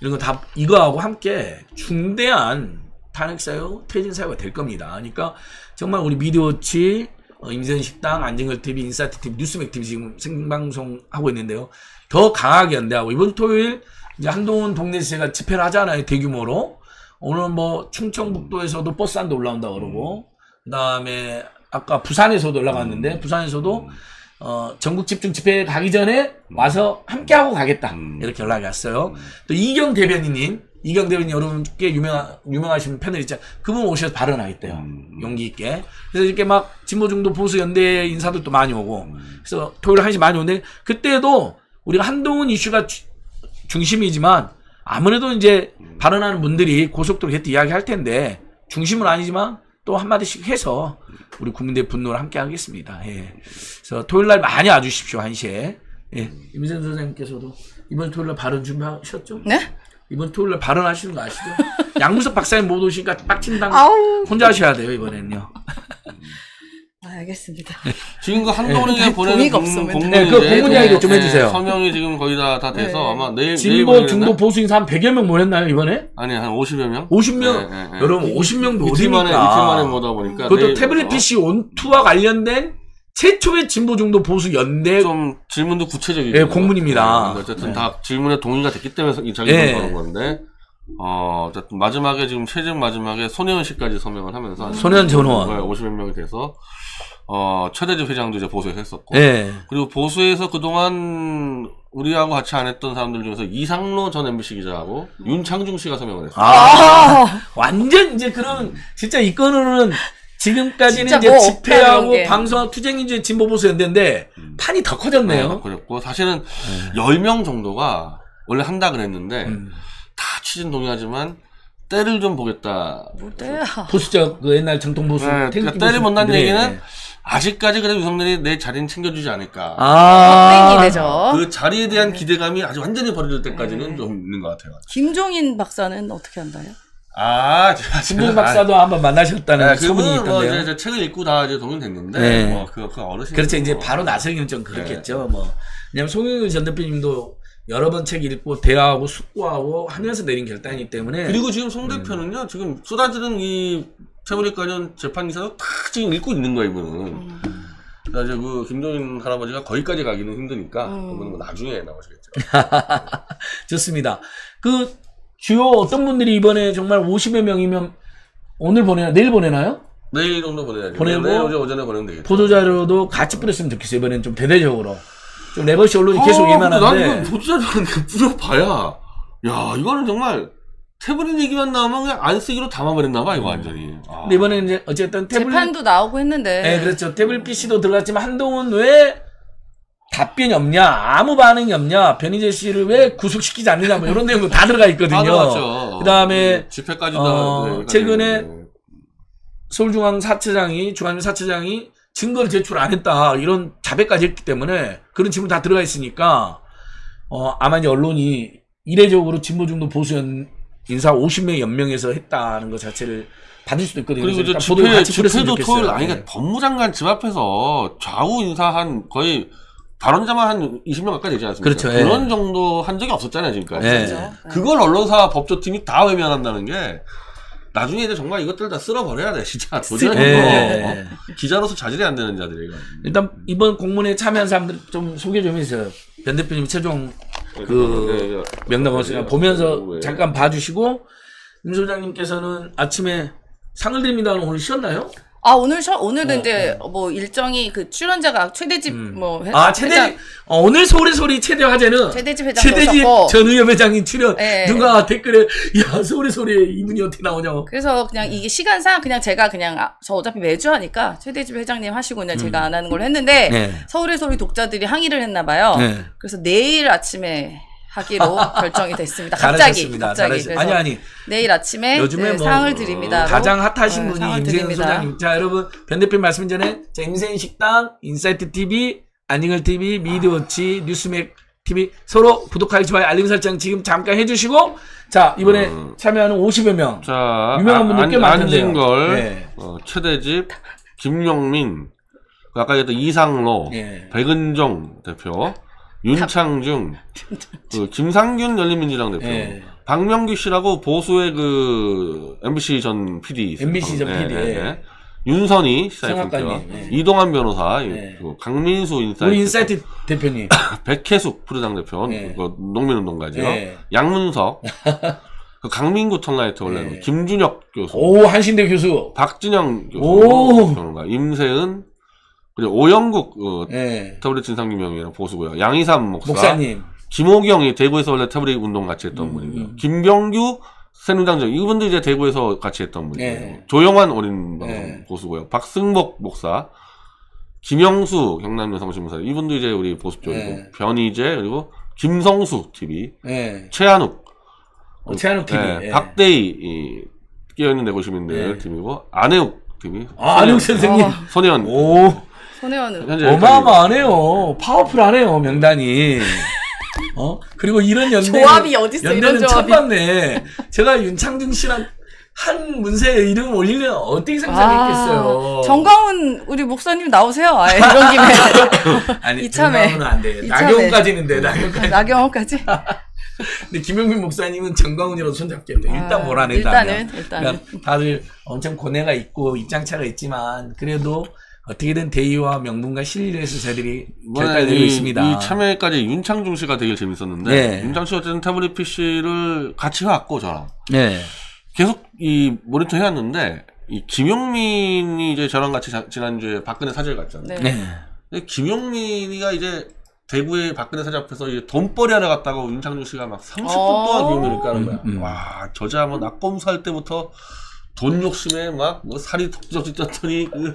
이런 거 다 이거하고 함께 중대한 탄핵사유, 퇴진사유가 될 겁니다. 그러니까 정말 우리 미디어워치, 어, 임세인식당, 안진걸티비, 인사이트티비, 뉴스맥티비 지금 생방송 하고 있는데요. 더 강하게 연대하고 이번 토요일 이제 한동훈 동네에서 제가 집회를 하잖아요. 대규모로. 오늘 뭐 충청북도에서도 버스 한 대 올라온다고 그러고 그 다음에 아까 부산에서도 올라갔는데 부산에서도 어, 전국 집중 집회에 가기 전에 와서 함께하고 가겠다. 음. 이렇게 연락이 왔어요. 음. 또 이경 대변인님, 이경 대변인 여러분께 유명하, 유명하신 패널 있잖아요. 그분 오셔서 발언하겠대요. 음. 용기 있게. 그래서 이렇게 막 진보중도 보수연대 인사들도 많이 오고. 음. 그래서 토요일 한 시 많이 오는데, 그때도 우리가 한동훈 이슈가 주, 중심이지만, 아무래도 이제 음. 발언하는 분들이 고속도로 개띠 이야기 할 텐데, 중심은 아니지만, 또 한마디씩 해서 우리 국민들의 분노를 함께 하겠습니다. 예. 그래서 토요일날 많이 와주십시오. 한 시에. 예. 임세인 선생님께서도 이번 토요일날 발언 준비하셨죠? 네? 이번 토요일날 발언하시는 거 아시죠? 양무석 박사님 못 오시니까 빡친당 혼자 하셔야 돼요. 이번에는요. 아, 알겠습니다. 지금 그 한동훈에게 네. 보내는 공문 네, 그 공문 이야기 좀 해주세요. 네, 서명이 지금 거의 다, 다 돼서 네. 아마 내일 진보 중도 보수 인사 한 백여 명 모였나요 이번에? 아니 한 오십여 명. 오십 명. 네, 네, 여러분 네. 오십 명도 오십만에 이틀만에 모다 보니까. 그것도 태블릿 피씨 원투와 관련된 최초의 진보 중도 보수 연대. 좀 질문도 구체적이에요. 네, 공문입니다. 네, 어쨌든 네. 다 질문에 동의가 됐기 때문에 이 자기 네. 그런 건데. 어, 어쨌든 마지막에 지금 최종 마지막에 손혜원 씨까지 서명을 하면서 손혜원 전원 오십여 명이 돼서 어, 최대집 회장도 이제 보수에서 했었고. 네. 그리고 보수에서 그동안 우리하고 같이 안 했던 사람들 중에서 이상로 전 엠비씨 기자하고 윤창중 씨가 서명을 했어요. 아, 아 완전 이제 그런, 진짜 이 건으로는 지금까지는 이제 뭐 집회하고 방송하고 투쟁인주의 진보보수연대인데 음. 판이 더 커졌네요. 네, 그렇고 사실은 음. 열 명 정도가 원래 한다 그랬는데 음. 다 취진 동의하지만 때를 좀 보겠다. 뭐 때야. 보수적 그 옛날 정통 보수. 네, 그러니까 때를 본다는 네. 얘기는 아직까지 그래도 유석열이 내 자리는 챙겨주지 않을까. 아, 땡기대죠. 그 자리에 대한 네. 기대감이 아주 완전히 버려질 때까지는 네. 좀 있는 것 같아요. 김종인 박사는 어떻게 한다요? 아, 김종인 박사도 아, 한번 만나셨다는 네, 소문이 있던데요. 뭐 이제, 이제 책을 읽고 다 이제 동의됐는데, 네. 뭐 그, 그 어르신. 그렇죠. 이제 뭐. 바로 나서기는 좀 그렇겠죠. 네. 뭐 왜냐면 송영길 전 대표님도. 여러 번 책 읽고 대화하고 숙고하고 하면서 내린 결단이기 때문에. 그리고 지금 송 대표는요 음. 지금 쏟아지는 이 태블릿 관련 재판 기사도 다 지금 읽고 있는 거예요 이분은. 음. 그러니까 이제 그 김종인 할아버지가 거기까지 가기는 힘드니까 음. 이분은 뭐 나중에 나오시겠죠. 좋습니다. 그 주요 어떤 분들이 이번에 정말 오십여 명이면 오늘 보내나 내일 보내나요? 내일 정도 보내야죠. 보내고 내일 오전, 오전에 보내면 되겠죠. 보도자료도 같이 뿌렸으면 좋겠어요. 이번엔 좀 대대적으로. 좀 레버시 언론이 계속 어, 얘기만 하는데 난 이거 보도자료를 뿌려봐야 야 이거는 정말 태블릿 얘기만 나오면 그냥 안 쓰기로 담아버렸나봐 이거 완전히. 아. 근데 이번에 이제 어쨌든 태블릿 재판도 나오고 했는데 네 그렇죠. 태블릿 피씨도 들어갔지만 한동훈 왜 답변이 없냐 아무 반응이 없냐 변희재 씨를 왜 구속시키지 않느냐 뭐 이런 내용도 다 들어가 있거든요. 다 들어갔죠. 그 다음에 집회까지도 어, 네, 최근에 네. 서울중앙사처장이 중앙사처장이 증거를 제출 안 했다. 이런 자백까지 했기 때문에 그런 질문 다 들어가 있으니까 어 아마 이제 언론이 이례적으로 진보 중도 보수 연, 인사 오십 명 연명해서 했다는 것 자체를 받을 수도 있거든요. 그리고 저 집회, 집회도 토요일 아니 그러니까 법무장관 집 앞에서 좌우 인사 한 거의 발언자만 한 이십 명 가까이 되지 않습니까? 그렇죠. 그런 예. 정도 한 적이 없었잖아요. 지금까지. 예. 그렇죠. 그걸 언론사 법조팀이 다 외면한다는 게 나중에 이제 정말 이것들 다 쓸어버려야 돼, 진짜. 도저히 네. 어? 기자로서 자질이 안 되는 자들이. 일단, 이번 공문에 참여한 사람들 좀 소개 좀 해주세요. 변 대표님 최종 그 명단을 보면서 잠깐 봐주시고, 임 소장님께서는 아침에 상을 드립니다는 오늘 쉬었나요? 아, 오늘 쉬, 오늘은 어, 이제 어. 뭐 일정이 그 출연자가 최대집 음. 뭐 회장. 아, 최대 어, 오늘 소리소리 최대 화제는 최대집 회장. 최대집 전 의협회장님 출연. 네. 누가 댓글에 야, 소리소리에 이분이 어떻게 나오냐고. 그래서 그냥 이게 시간상 그냥 제가 그냥 아, 저 어차피 매주 하니까 최대집 회장님 하시고 그냥 음. 제가 안 하는 걸 했는데 네. 서울의 소리 독자들이 항의를 했나 봐요. 네. 그래서 내일 아침에 하기로 결정이 됐습니다. 갑자기, 갑자기. 그래서 아니 아니. 내일 아침에 요즘에 네, 뭐 상을 드립니다. 가장 핫하신 네, 분이 임세인 소장님. 자 여러분 변 대표 말씀 전에 자 임세인식당, 인사이트티비, 안진걸티비, 미디어워치, 아. 뉴스맥티비 서로 구독하기 좋아요 알림 설정 지금 잠깐 해주시고 자 이번에 음. 참여하는 오십여 명 자, 유명한 분들 꽤 많은데요. 안진걸, 네. 어, 최대집, 김용민, 아까 얘기했던 이상로, 네. 백은종 대표. 윤창중, 그 김상균 열린민주당 대표, 예. 박명규 씨라고 보수의 그 엠비씨 전 피디, 엠비씨 전 피디, 예, 예. 예. 윤선희 시사인프라, 예. 이동환 변호사, 예. 강민수 인사이트, 우리 인사이트 대표님, 백혜숙 부회장 대표, 예. 그 농민운동가죠, 예. 양문석, 그 강민구 청라이트 원래 예. 김준혁 교수, 오 한신대 교수, 박진영 교수, 변호사, 임세은 그리고 오영국 어, 네. 태블릿 진상규명이랑 보수고요. 양희삼 목사, 목사님, 김호경이 대구에서 원래 태블릿 운동 같이 했던 음, 분이고요. 음. 김병규 새누리당장 이분도 이제 대구에서 같이 했던 분이고요. 네. 조영환 어린방송 네. 보수고요. 박승복 목사, 김영수 경남여성신문사 이분도 이제 우리 보수 쪽이고 네. 변희재 그리고 김성수 티비, 네. 최한욱, 어, 최한욱 티비, 네. 네. 박대희 끼어 있는 내고시민들 네. 팀이고 안혜욱 팀이, 아, 안혜욱 선생님, 손혜원. 오. 어마어마하네요. 파워풀하네요 명단이. 어 그리고 이런 연대 조합이 어디 있어? 이런 조합이. 참봤네. 제가 윤창중 씨랑 한 문세의 이름 올리면 어떻게 상상했겠어요. 아, 정광훈 우리 목사님 나오세요. 아예 이런 김에 아니, 이참에 정광훈은 안 돼. 나경원까지는 돼. 나경원까지. 나경원까지. 근데 김용민 목사님은 정광훈이라도 손잡겠는데 아, 일단 몰아낸다면 일단은 일단은 그러니까 다들 엄청 고뇌가 있고 입장차가 있지만 그래도. 어떻게든 대의와 명분과 실리를 해서 저희들이 결단되고 있습니다. 이 참여회까지 윤창중 씨가 되게 재밌었는데 네. 윤창중 씨가 어쨌든 태블릿 피씨를 같이 해왔고 저랑 네. 계속 이 모니터 해왔는데 이 김용민이 이제 저랑 같이 자, 지난주에 박근혜 사절 갔잖아요. 네. 근데 김용민이가 이제 대구의 박근혜 사절 앞에서 이제 돈벌이 하러 갔다고 윤창중 씨가 막 삼십 분 동안 김용민을 까는 거야. 음, 음. 와, 저자 뭐 낙검수할 때부터 돈 욕심에 막 뭐 살이 독두적지 쪘더니 그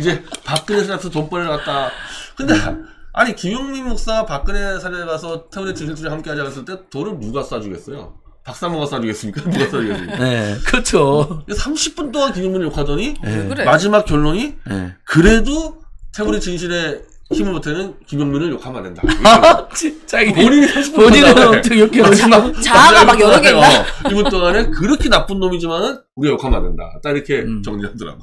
이제 박근혜 사절 앞에서 돈벌이 하러 갔다. 근데 음. 아니 김용민 목사가 박근혜 사절에 가서 태원의 진실주의와 함께 하자고 했을 때 돈을 누가 쏴주겠어요? 박사모가 쏴주겠습니까? 누가 쏴주겠습니까? 네, 그렇죠. 삼십 분 동안 김용민을 욕하더니 네. 마지막 결론이 네. 그래도 태원의 진실에 힘을 보태는 김용민을 욕하면 안 된다. 진짜 본인이 본인은 엄청 욕해. 마지막 자아가 막 여러 개가 이분 동안에 그렇게 나쁜 놈이지만은 우리가 욕하면 안 된다. 딱 이렇게 음. 정리하더라고.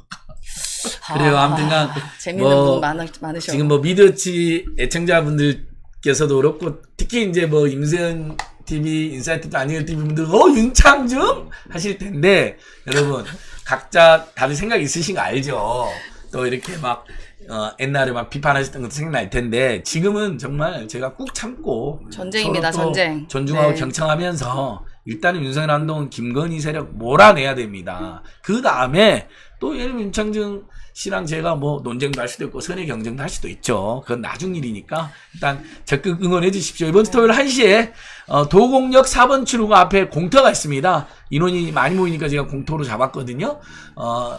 그래요. 아, 아무튼간 재밌는 뭐, 분 많으, 많으셔. 지금 뭐 미디어워치 애청자분들께서도 그렇고 특히 이제 뭐 임세현 티비, 인사이트티비, 안진걸티비 분들 어 윤창중 하실 텐데 여러분 각자 다들 생각 있으신 거 알죠. 또 이렇게 막 어, 옛날에 막 비판하셨던 것도 생각날 텐데 지금은 정말 제가 꾹 참고 전쟁입니다. 전쟁. 존중하고 네. 경청하면서 일단은 윤석열, 한동훈, 김건희 세력 몰아내야 됩니다. 그 다음에 또 예를 들면 윤창중 씨랑 제가 뭐 논쟁도 할 수도 있고 선의 경쟁도 할 수도 있죠. 그건 나중 일이니까 일단 적극 응원해 주십시오. 이번 주 토요일 한 시에 어, 도곡역 사 번 출구가 앞에 공터가 있습니다. 인원이 많이 모이니까 제가 공터로 잡았거든요. 어,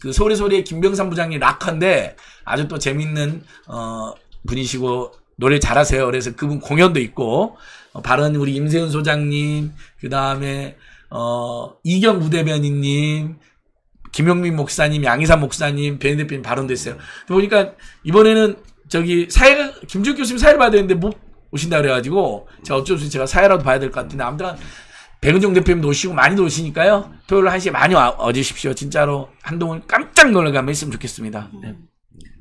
그 소리소리의 김병삼 부장님 락커인데 아주 또 재밌는 어, 분이시고 노래 잘하세요. 그래서 그분 공연도 있고 어, 발언 우리 임세윤 소장님 그 다음에 어, 이경 부대변인님 김용민 목사님, 양희삼 목사님, 변희재 대표님 발언도 있어요. 보니까 이번에는 저기 사회 김준 교수님 사회를 봐야 되는데 못 오신다 그래가지고 제가 어쩔 수 없이 제가 사회라도 봐야 될 것 같은데 아무튼 백은종 대표님도 오시고 많이도 오시니까요. 토요일 한 시에 많이 와, 와주십시오. 진짜로 한동훈 깜짝 놀라가면 했으면 좋겠습니다. 네.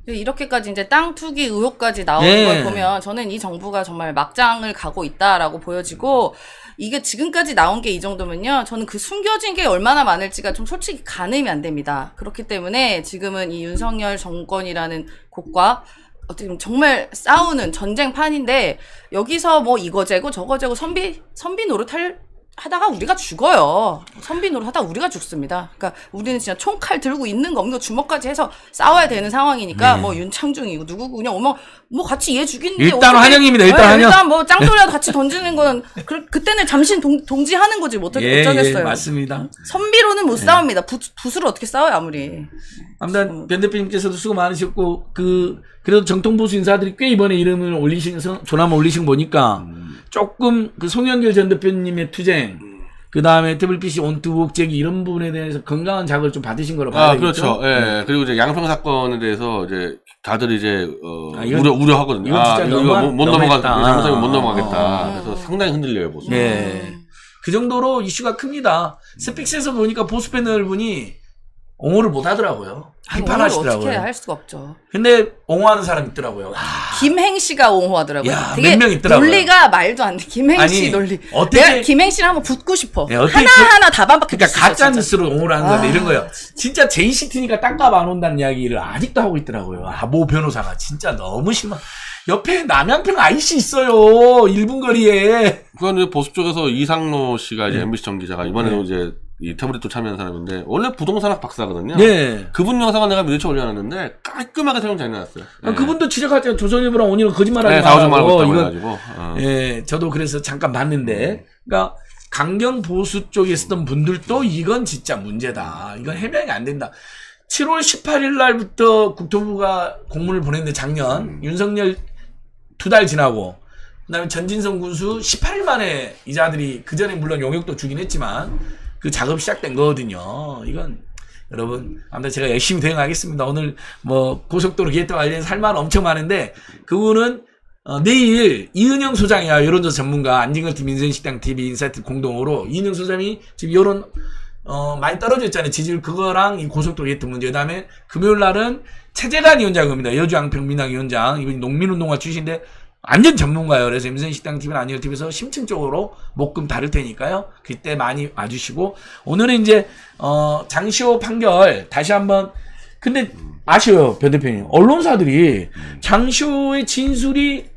이렇게까지 이제 땅 투기 의혹까지 나오는 네. 걸 보면 저는 이 정부가 정말 막장을 가고 있다라고 보여지고 이게 지금까지 나온 게 이 정도면요. 저는 그 숨겨진 게 얼마나 많을지가 좀 솔직히 가늠이 안 됩니다. 그렇기 때문에 지금은 이 윤석열 정권이라는 곳과 어떻게 보면 정말 싸우는 전쟁판인데 여기서 뭐 이거 재고 저거 재고 선비, 선비 노릇할 하다가 우리가 죽어요. 선비노로 하다가 우리가 죽습니다. 그러니까 우리는 진짜 총칼 들고 있는 거 없는 거 주먹까지 해서 싸워야 되는 상황이니까 네. 뭐 윤창중이고 누구고 그냥 오면 뭐 같이 얘 죽이는 게 일단 환영입니다. 일단 네, 환영. 일단 뭐 짱돌이라도 같이 던지는 건 그, 그때는 잠시 동, 동지하는 거지 못, 예, 못 정했어요. 예, 맞습니다. 선비로는 못 싸웁니다. 부, 붓으로 어떻게 싸워요 아무리. 아무튼 변 대표님께서도 수고 많으셨고 그 그래도 정통보수 인사들이 꽤 이번에 이름을 올리신 조남 올리신 거 보니까 음. 조금 그 송영길 전 대표님의 투쟁 음. 그 다음에 더블유피씨 온투북 제기 이런 부분에 대해서 건강한 자극을 좀 받으신 거로 봐야 되겠죠. 아, 그렇죠. 예. 네. 그리고 이제 양평 사건에 대해서 이제 다들 이제 어, 아, 이건, 우려 우려하거든요. 이건 진짜 아, 너무, 이거 못 넘어가겠다. 잘못하면 못 넘어가겠다. 아, 그래서 상당히 흔들려요 보수. 네. 음. 그 정도로 이슈가 큽니다. 스픽스에서 보니까 보수 패널 분이 옹호를 못 하더라고요. 비판하시더라고요. 어떻게 할 수가 없죠. 근데 옹호하는 사람 있더라고요. 아. 김행 씨가 옹호하더라고요. 야, 되게 몇 명 있더라고요. 논리가 말도 안 돼. 김행 씨 논리. 어떻게 내가 김행 씨를 한번 붙고 싶어. 네, 하나 하나 다 반박해. 그러니까 가짜 뉴스로 옹호를 하는 건데 아, 이런 거예요. 진짜 제이씨티니까 땅값 안 온다는 이야기를 아직도 하고 있더라고요. 아, 모 변호사가 진짜 너무 심한. 옆에 남양평 아이씨 있어요. 일 분 거리에. 그건 보수 쪽에서 이상로 씨가 이제 네. 엠비씨 전기자가 이번에도 네. 이제 이 태블릿 또 참여한 사람인데 원래 부동산학 박사거든요. 네. 그분 영상은 내가 미처 올려놨는데 깔끔하게 사용 잘 나왔어요. 아, 예. 그분도 지적하죠. 조선일보랑 원희룡 거짓말하지 네, 말라고. 말고 이건, 해가지고. 어. 예, 저도 그래서 잠깐 봤는데, 그러니까 강경 보수 쪽에 있었던 분들도 이건 진짜 문제다. 이건 해명이 안 된다. 칠월 십팔일 날부터 국토부가 공문을 보냈는데 작년 음. 윤석열 두 달 지나고. 그 다음에 전진성 군수 십팔일 만에 이 자들이 그 전에 물론 용역도 주긴 했지만. 그 작업 시작된 거거든요. 이건 여러분 아무튼 제가 열심히 대응하겠습니다. 오늘 뭐 고속도로 기획도 관련해서 할 말은 엄청 많은데 그분은 어 내일 이은영 소장이야 여론조사 전문가 안진걸티비 인사이트식당 티비 인사이트 공동으로 이은영 소장이 지금 여론 어 많이 떨어져 있잖아요. 지지율 그거랑 이 고속도로 기획도 문제. 그다음에 금요일 날은 최재관 위원장입니다. 여주 양평 민당 위원장 이분 농민운동가 출신인데. 완전 전문가예요. 그래서 임세인식당 티비나 안진걸 티비에서 심층 쪽으로 목금 다룰 테니까요. 그때 많이 와주시고 오늘은 이제 어 장시호 판결 다시 한번 근데 아쉬워요. 변 대표님. 언론사들이 장시호의 진술이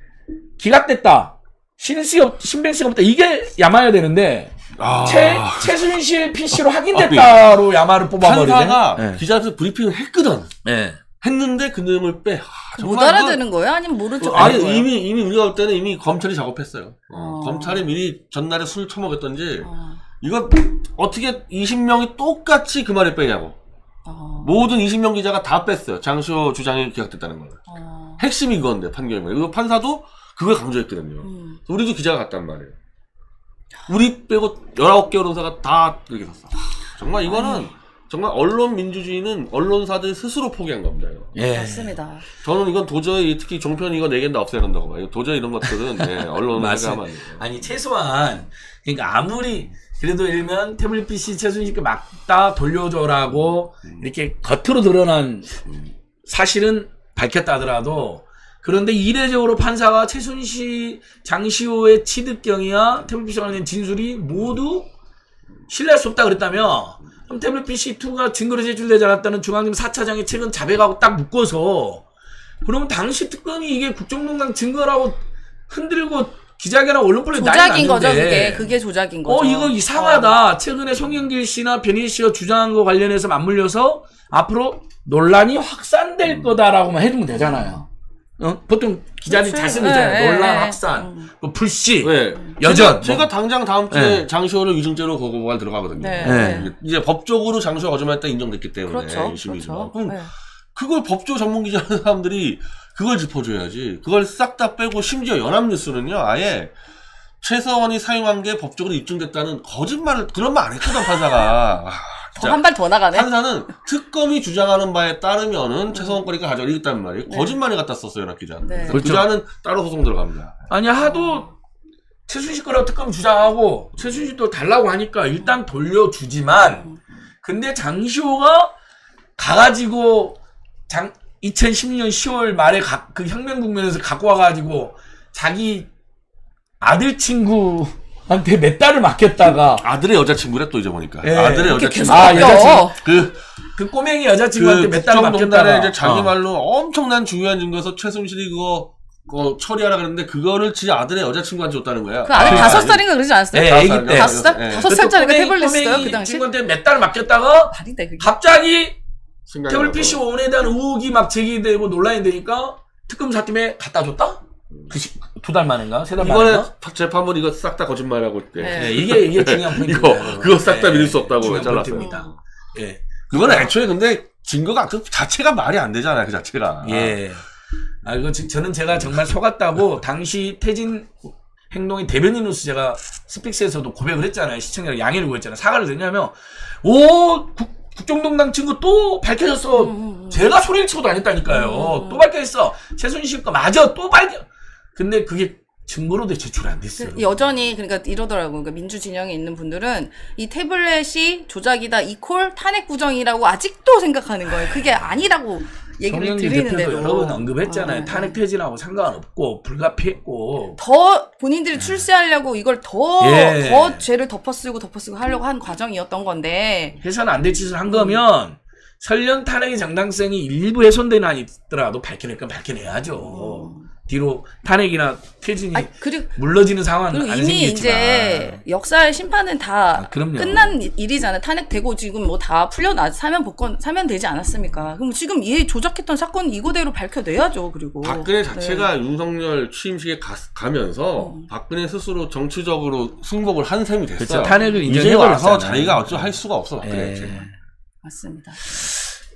기각됐다. 신빙성이 없다. 이게 야만해야 되는데 아... 최, 최순실 피씨로 확인됐다로 아, 네. 야마를 뽑아버리네. 판사가 네. 기자한테 브리핑을 했거든. 네. 했는데 그 내용을 빼. 아, 못 알아듣는 거예요? 아니면 모른 척? 어, 아니 거예요? 이미 이미 우리가 볼 때는 이미 검찰이 작업했어요. 어. 검찰이 미리 전날에 술 처먹었던지 어. 이거 어떻게 이십 명이 똑같이 그 말을 빼냐고. 어. 모든 이십 명 기자가 다 뺐어요. 장시호 주장이 기각됐다는 거는. 어. 핵심이 이건데 판결문. 그리고 판사도 그걸 강조했거든요. 음. 우리도 기자가 갔단 말이에요. 우리 빼고 열아홉 개 언론사가 다 그렇게 갔어. 정말 이거는 아니. 정말 언론 민주주의는 언론사들 스스로 포기한 겁니다. 예. 맞습니다. 저는 이건 도저히 특히 종편 이거 내겠다 없애야 한다고 봐요. 도저히 이런 것들은 예, 언론사가 하면 안 돼요. 아니 최소한 그러니까 아무리 그래도 일면 태블릿 피씨 최순실께 막다 돌려줘라고 음. 이렇게 겉으로 드러난 사실은 밝혔다 하더라도 그런데 이례적으로 판사가 최순실, 장시호의 취득경이야 태블릿 피씨와 관련된 진술이 모두 신뢰할 수 없다 그랬다며 그럼 태블릿 피씨 투가 증거로 제출되지 않았다는 중앙지검 사 차장의 책은 자백하고 딱 묶어서 그러면 당시 특검이 이게 국정농단 증거라고 흔들고 기자회견하고 언론권에 난리 났는데 조작인 거죠 그게. 그게 조작인 거죠. 어 이거 이상하다. 어. 최근에 송영길 씨나 변희재 씨가 주장한 거 관련해서 맞물려서 앞으로 논란이 확산될 음. 거다라고만 해주면 되잖아요. 어? 보통 기자들이 잘 쓰는잖아요. 네, 논란, 네, 확산, 네. 뭐 불씨, 네. 여전. 제가, 제가 당장 다음 주에 네. 장시호를 위증죄로 고고가 들어가거든요. 네. 네. 네. 이제 법적으로 장시호가 거짓말했다는 인정됐기 때문에. 그렇죠. 그렇죠. 그럼 네. 그걸 법조 전문 기자라는 사람들이 그걸 짚어줘야지. 그걸 싹 다 빼고 심지어 연합뉴스는요. 아예 최서원이 사용한 게 법적으로 입증됐다는 거짓말을 그런 말 안 했거든 판사가. 한 발 더 나가네. 판사는 특검이 주장하는 바에 따르면은 최소한 거리가 가져올 있단 말이에요. 네. 거짓말을 갖다 썼어요, 나 기자는. 네. 그렇죠. 기자는 따로 소송 들어갑니다. 아니 하도 최순실 거라고 특검 주장하고 최순실도 달라고 하니까 일단 돌려주지만, 근데 장시호가 가가지고 장 이천십육 년 시월 말에 가, 그 혁명 국면에서 갖고 와가지고 자기 아들 친구. 한테 몇 달을 맡겼다가 아들의 여자친구래 또 이제 보니까 예, 아들의 여자친구 아 여자친구 그, 그 꼬맹이 여자친구한테 몇 달을 그 맡겼다가 이제 자기 말로 어. 엄청난 중요한 증거에서 최순실이 그거, 그거 처리하라 그랬는데 그거를 지 아들의 여자친구한테 줬다는 거야. 그 아들 다섯 살인가 그러지 않았어요? 네, 애기 때 다섯 살 다섯 살짜리가 태블릿이었어요 그 당시. 친구한테 몇 달을 맡겼다가 갑자기 태블릿 피씨 원에 대한 의혹이 막 제기되고 논란이 되니까 특검 사팀에 갖다 줬다? 두 달 만인가? 세 달 만인가? 이번에 재판부 이거 싹 다 거짓말하고 때. 네. 네, 이게, 이게 중요한 포인트입니다. 이거, 그거 싹 다 네, 믿을 수 없다고 잘랐어요. 예. 네. 그건 애초에 근데 증거가, 그 자체가 말이 안 되잖아요, 그 자체가. 예. 아, 이건 저는 제가 정말 속았다고, 당시 태진 행동의 대변인으로서 제가 스픽스에서도 고백을 했잖아요. 시청자를 양해를 구했잖아요. 사과를 드리냐면, 오! 국, 국정농단 증거 또 밝혀졌어. 음, 음, 제가 소리를 치고도 안 했다니까요. 음, 음. 또 밝혀졌어. 최순실 거 맞아. 또 밝혀. 근데 그게 증거로도 제출 안 됐어요. 여전히 그러니까 이러더라고요. 그러니까 민주 진영에 있는 분들은 이 태블릿이 조작이다, 이퀄 탄핵 구정이라고 아직도 생각하는 거예요. 그게 아니라고 얘기를 드리는데도 여러 번 언급했잖아요. 아, 탄핵 퇴진하고 상관없고 불가피했고 더 본인들이 출세하려고 이걸 더, 예. 더 죄를 덮어쓰고 덮어쓰고 하려고 한 과정이었던 건데 해서는 안 될 짓을 한 거면 설령 탄핵의 정당성이 일부 훼손되는 안 있더라도 밝혀낼 건 밝혀내야죠. 음. 뒤로 탄핵이나 퇴진이 아니, 그리고, 물러지는 상황은 그리고 안 이미 생기겠지만. 이제 역사의 심판은 다 아, 끝난 일이잖아요. 탄핵되고 지금 뭐 다 풀려나 사면 복권 사면 되지 않았습니까? 그럼 지금 이 조작했던 사건 이거대로 밝혀내야죠. 그리고 박근혜 자체가 네. 윤석열 취임식에 가, 가면서 음. 박근혜 스스로 정치적으로 승복을 한 셈이 됐어요. 그렇죠. 탄핵을 인정해 와서 자기가 어쩔 할 수가 없어 박근혜 자체가. 맞습니다.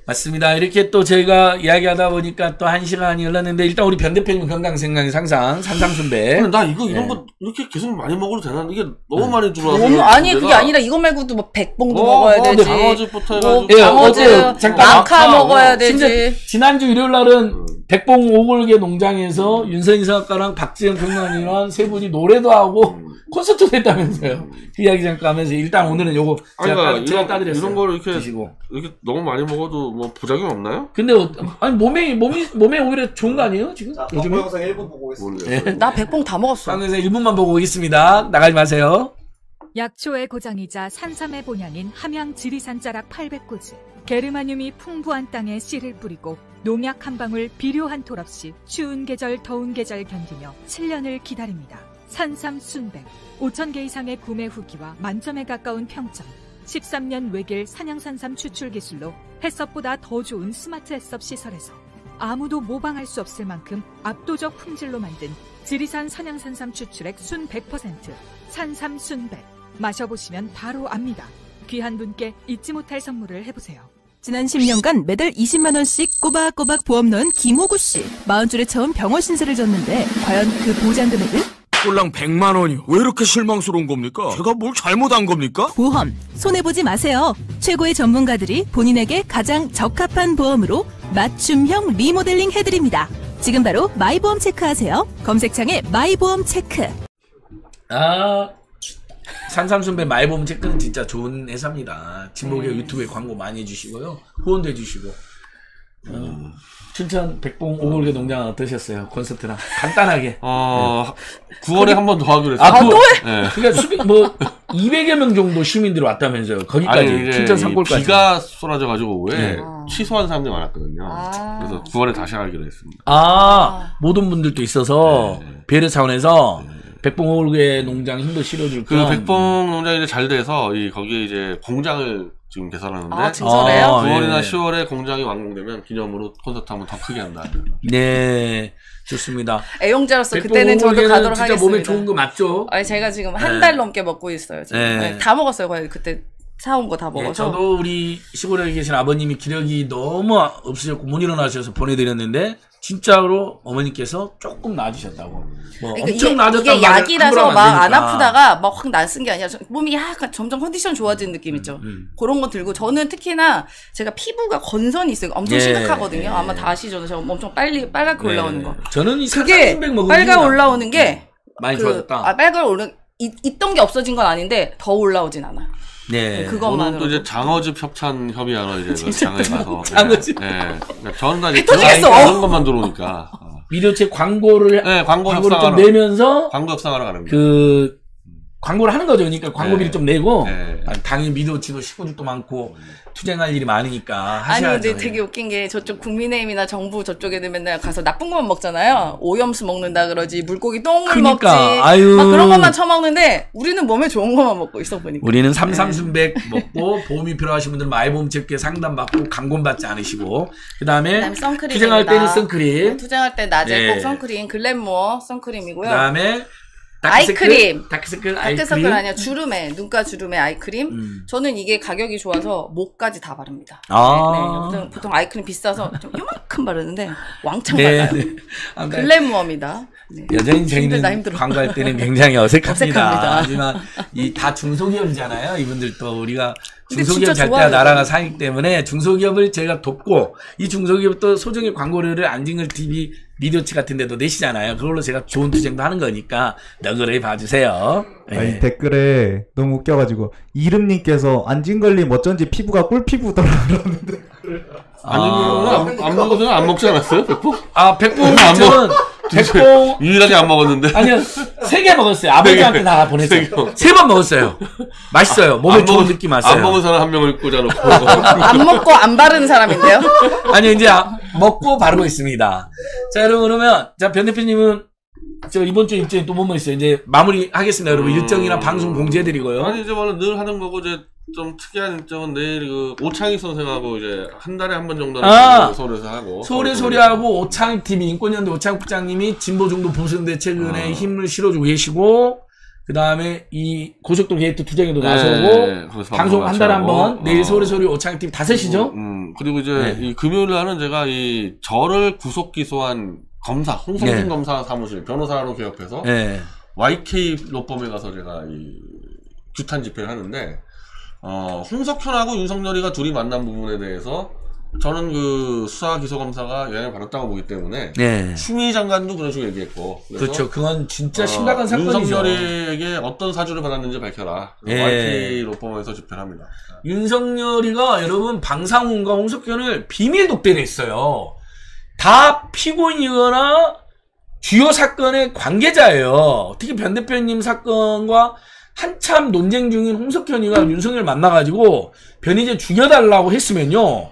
맞습니다. 이렇게 또 저희가 이야기하다 보니까 또 한 시간이 흘렀는데 일단 우리 변 대표님 건강생각이 항상 산삼 순백. 나 이거 이런 네. 거 이렇게 계속 많이 먹어도 되나? 이게 너무 네. 많이 들어와서. 너무 아니 내가. 그게 아니라 이거 말고도 막 백봉도 어, 먹어야 어, 되지. 방어즙부터 해가지고. 예, 어제 잠깐 마카 먹어야 되지. 지난주 일요일 날은 백봉 오골계 농장에서 음. 윤선인 사학과랑 박지현 평론위원 세 분이 노래도 하고 음. 콘서트도 했다면서요. 그 이야기 잠깐 하면서 일단 오늘은 요거 제가, 그러니까 제가 따드렸어요. 이런 거를 이렇게 드시고. 이렇게 너무 많이 먹어도 뭐 부작용 없나요? 근데 어, 아니 몸에 몸이 몸에 오히려 좋은 거 아니에요? 지금 요즘에 항상 일분 보고 있습니다. 네. 나 백봉 다 먹었어. 방에서 일분만 보고 오겠습니다. 나가지 마세요. 약초의 고장이자 산삼의 본향인 함양 지리산 자락 팔백 고지. 게르마늄이 풍부한 땅에 씨를 뿌리고 농약 한 방울 비료 한 톨 없이 추운 계절 더운 계절 견디며 칠 년을 기다립니다. 산삼 순백, 오천 개 이상의 구매 후기와 만점에 가까운 평점, 십삼 년 외길 산양산삼 추출 기술로 햇섭보다 더 좋은 스마트 햇섭 시설에서 아무도 모방할 수 없을 만큼 압도적 품질로 만든 지리산 산양산삼 추출액 순 백 퍼센트, 산삼 순백. 마셔보시면 바로 압니다. 귀한 분께 잊지 못할 선물을 해보세요. 지난 십 년간 매달 이십만 원씩 꼬박꼬박 보험 넣은 김호구 씨. 마흔 줄에 처음 병원 신세를 졌는데 과연 그 보장금액은? 꼴랑 백만 원이요. 왜 이렇게 실망스러운 겁니까? 제가 뭘 잘못한 겁니까? 보험, 손해보지 마세요. 최고의 전문가들이 본인에게 가장 적합한 보험으로 맞춤형 리모델링 해드립니다. 지금 바로 마이보험 체크하세요. 검색창에 마이보험 체크. 아, 산삼순배 마이보험 체크는 진짜 좋은 회사입니다. 진목에 음. 유튜브에 광고 많이 해주시고요. 후원도 해주시고. 음. 음. 춘천 백봉 오골계 농장 어떠셨어요? 콘서트랑 간단하게. 아, 네. 구월에 한 번 더 하기로 했어요. 아, 또 해? 네. 그러니까 수비 뭐 이백여 명 정도 시민들이 왔다면서요. 거기까지. 아니, 춘천 산골까지. 비가 쏟아져가지고 네. 취소한 사람들이 많았거든요. 아. 그래서 구월에 다시 하기로 했습니다. 아, 아. 모든 분들도 있어서 네, 네. 배려 차원에서 네. 백봉 오골계 농장 힘도 실어줄 그 백봉 농장이 이제 잘 돼서 이 거기에 이제 공장을 지금 개설하는데 아, 진짜래요? 아, 구월이나 예. 시월에 공장이 완공되면 기념으로 콘서트 한번 더 크게 한다. 네, 좋습니다. 애용자로서 그때는 저도 가도록 진짜 하겠습니다. 진짜 몸에 좋은 거 맞죠? 아니, 제가 지금 한 달 네. 넘게 먹고 있어요. 네. 네, 다 먹었어요. 거의 그때 사온 거 다 먹어서. 네, 저도 우리 시골에 계신 아버님이 기력이 너무 없으셨고 못 일어나셔서 보내드렸는데 진짜로 어머니께서 조금 나아지셨다고. 뭐 그러니까 엄청 나아졌다고. 이게 약이라서 막 안 아프다가 막 확 나은 게 아니라 몸이 약간 점점 컨디션 좋아지는 느낌 있죠. 음, 음. 그런 거 들고 저는 특히나 제가 피부가 건선이 있어요. 엄청 예, 심각하거든요. 예. 아마 다 아시죠? 제가 엄청 빨리 빨갛게 예. 올라오는 거. 저는 이 그게 빨갛게 올라오는 게 네. 많이 그, 좋아졌다. 아, 빨갛게 오는 있던 게 없어진 건 아닌데 더 올라오진 않아요. 네. 그것만으로. 또 이제 장어즙 협찬 협의하러 이제 장을 가서. 장어즙. 예. 네. 네. 저는 다 이제 그런 것만 들어오니까. 미디어체 광고를. 네, 광고 협상을 좀 내면서. 광고 협상하러 가는 거예요. 그, 광고를 하는 거죠. 그러니까 광고비를 네. 좀 내고. 네. 당연히 미디어체도 식구들도 많고, 투쟁할 일이 많으니까. 하셔야죠. 아니, 근데 되게 웃긴 게 저쪽 국민의힘이나 정부 저쪽에는 맨날 가서 나쁜 것만 먹잖아요. 오염수 먹는다 그러지, 물고기 똥물 그러니까, 먹지. 아유. 막 그런 것만 처먹는데, 우리는 몸에 좋은 것만 먹고 있어 보니까. 우리는 삼삼순백 네. 먹고, 보험이 필요하신 분들은 마이보험 체크에 상담받고, 광고받지 않으시고. 그 다음에, 투쟁할 때는 선크림. 투쟁할 때 낮에 네. 꼭 선크림, 글램모어 선크림이고요. 그 다음에, 다크서클, 아이크림. 다크서클, 아이크림. 다크서클 아니야. 주름에, 눈가 주름에 아이크림. 음. 저는 이게 가격이 좋아서 목까지 다 바릅니다. 아. 네, 네. 보통 아이크림 비싸서 좀 요만큼 바르는데 왕창 네, 발라요. 네. 글램모어입니다. 네. 여전히 저희는 광고할 때는 굉장히 어색합니다. 어색합니다. 하지만 이 다 중소기업이잖아요. 이분들도 우리가. 중소기업 잘 때가 나라가 사기 때문에 중소기업을 제가 돕고 이 중소기업도 소정의 광고료를 안진걸티비 미디어치 같은 데도 내시잖아요. 그걸로 제가 좋은 투쟁도 하는 거니까 너그러이 봐주세요. 네. 아니 댓글에 너무 웃겨가지고 이름님께서 안진걸님 어쩐지 피부가 꿀피부더라 그러는데 안진걸은 안 먹어서 안 먹지 않았어요? 백보? 아 백보는 안 먹... 백보 유일하게 안 먹었는데 아니요 세 개 먹었어요. 아버지한테 다 보냈어요. 세 번 먹었어요. 맛있어요. 몸에 안 좋은 먹은, 느낌 왔어요. 안 먹은 사람 한 명을 꽂아놓고 안 먹고 안 바르는 사람인데요? 아니요 이제 먹고 바르고 있습니다. 자 여러분 그러면 자 변 대표님은 저 이번 주 일정이 또 뭐뭐 있어요. 이제 마무리 하겠습니다. 여러분 음... 일정이랑 방송 공지해드리고요. 아니 이제 원래 늘 하는 거고 이제 좀 특이한 일정은 내일 그 오창익 선생하고 이제 한 달에 한 번 정도는 아, 서울에서 하고 서울의 소리하고 오창익 티비 인권연대 오창익 부장님이 진보 중도 보수연 대책에 어. 힘을 실어주고 계시고 그 다음에 이 고속도로 게이트 투쟁에도 네, 나서고 네, 방송 한 달에 한 번 내일 서울의 소리 오창익 티비 다섯 시죠? 음, 그리고 이제 네. 이 금요일 날은 제가 이 저를 구속 기소한 검사 홍성진 네. 검사 사무실 변호사로 개업해서 네. 와이케이 로펌에 가서 제가 이 규탄 집회를 하는데. 어, 홍석현하고 윤석열이가 둘이 만난 부분에 대해서 저는 그 수사기소검사가 영향을 받았다고 보기 때문에 네. 추미애 장관도 그런 식으로 얘기했고 그렇죠. 그건 진짜 심각한 어, 사건이죠. 윤석열이에게 어떤 사주를 받았는지 밝혀라. 네. 와이케이 로펌에서 집회를 합니다. 윤석열이가 여러분 방상훈과 홍석현을 비밀 독대를 했어요. 다 피고인이거나 주요 사건의 관계자예요. 특히 변 대표님 사건과 한참 논쟁 중인 홍석현이가 윤석열 만나가지고 변희재 죽여달라고 했으면요.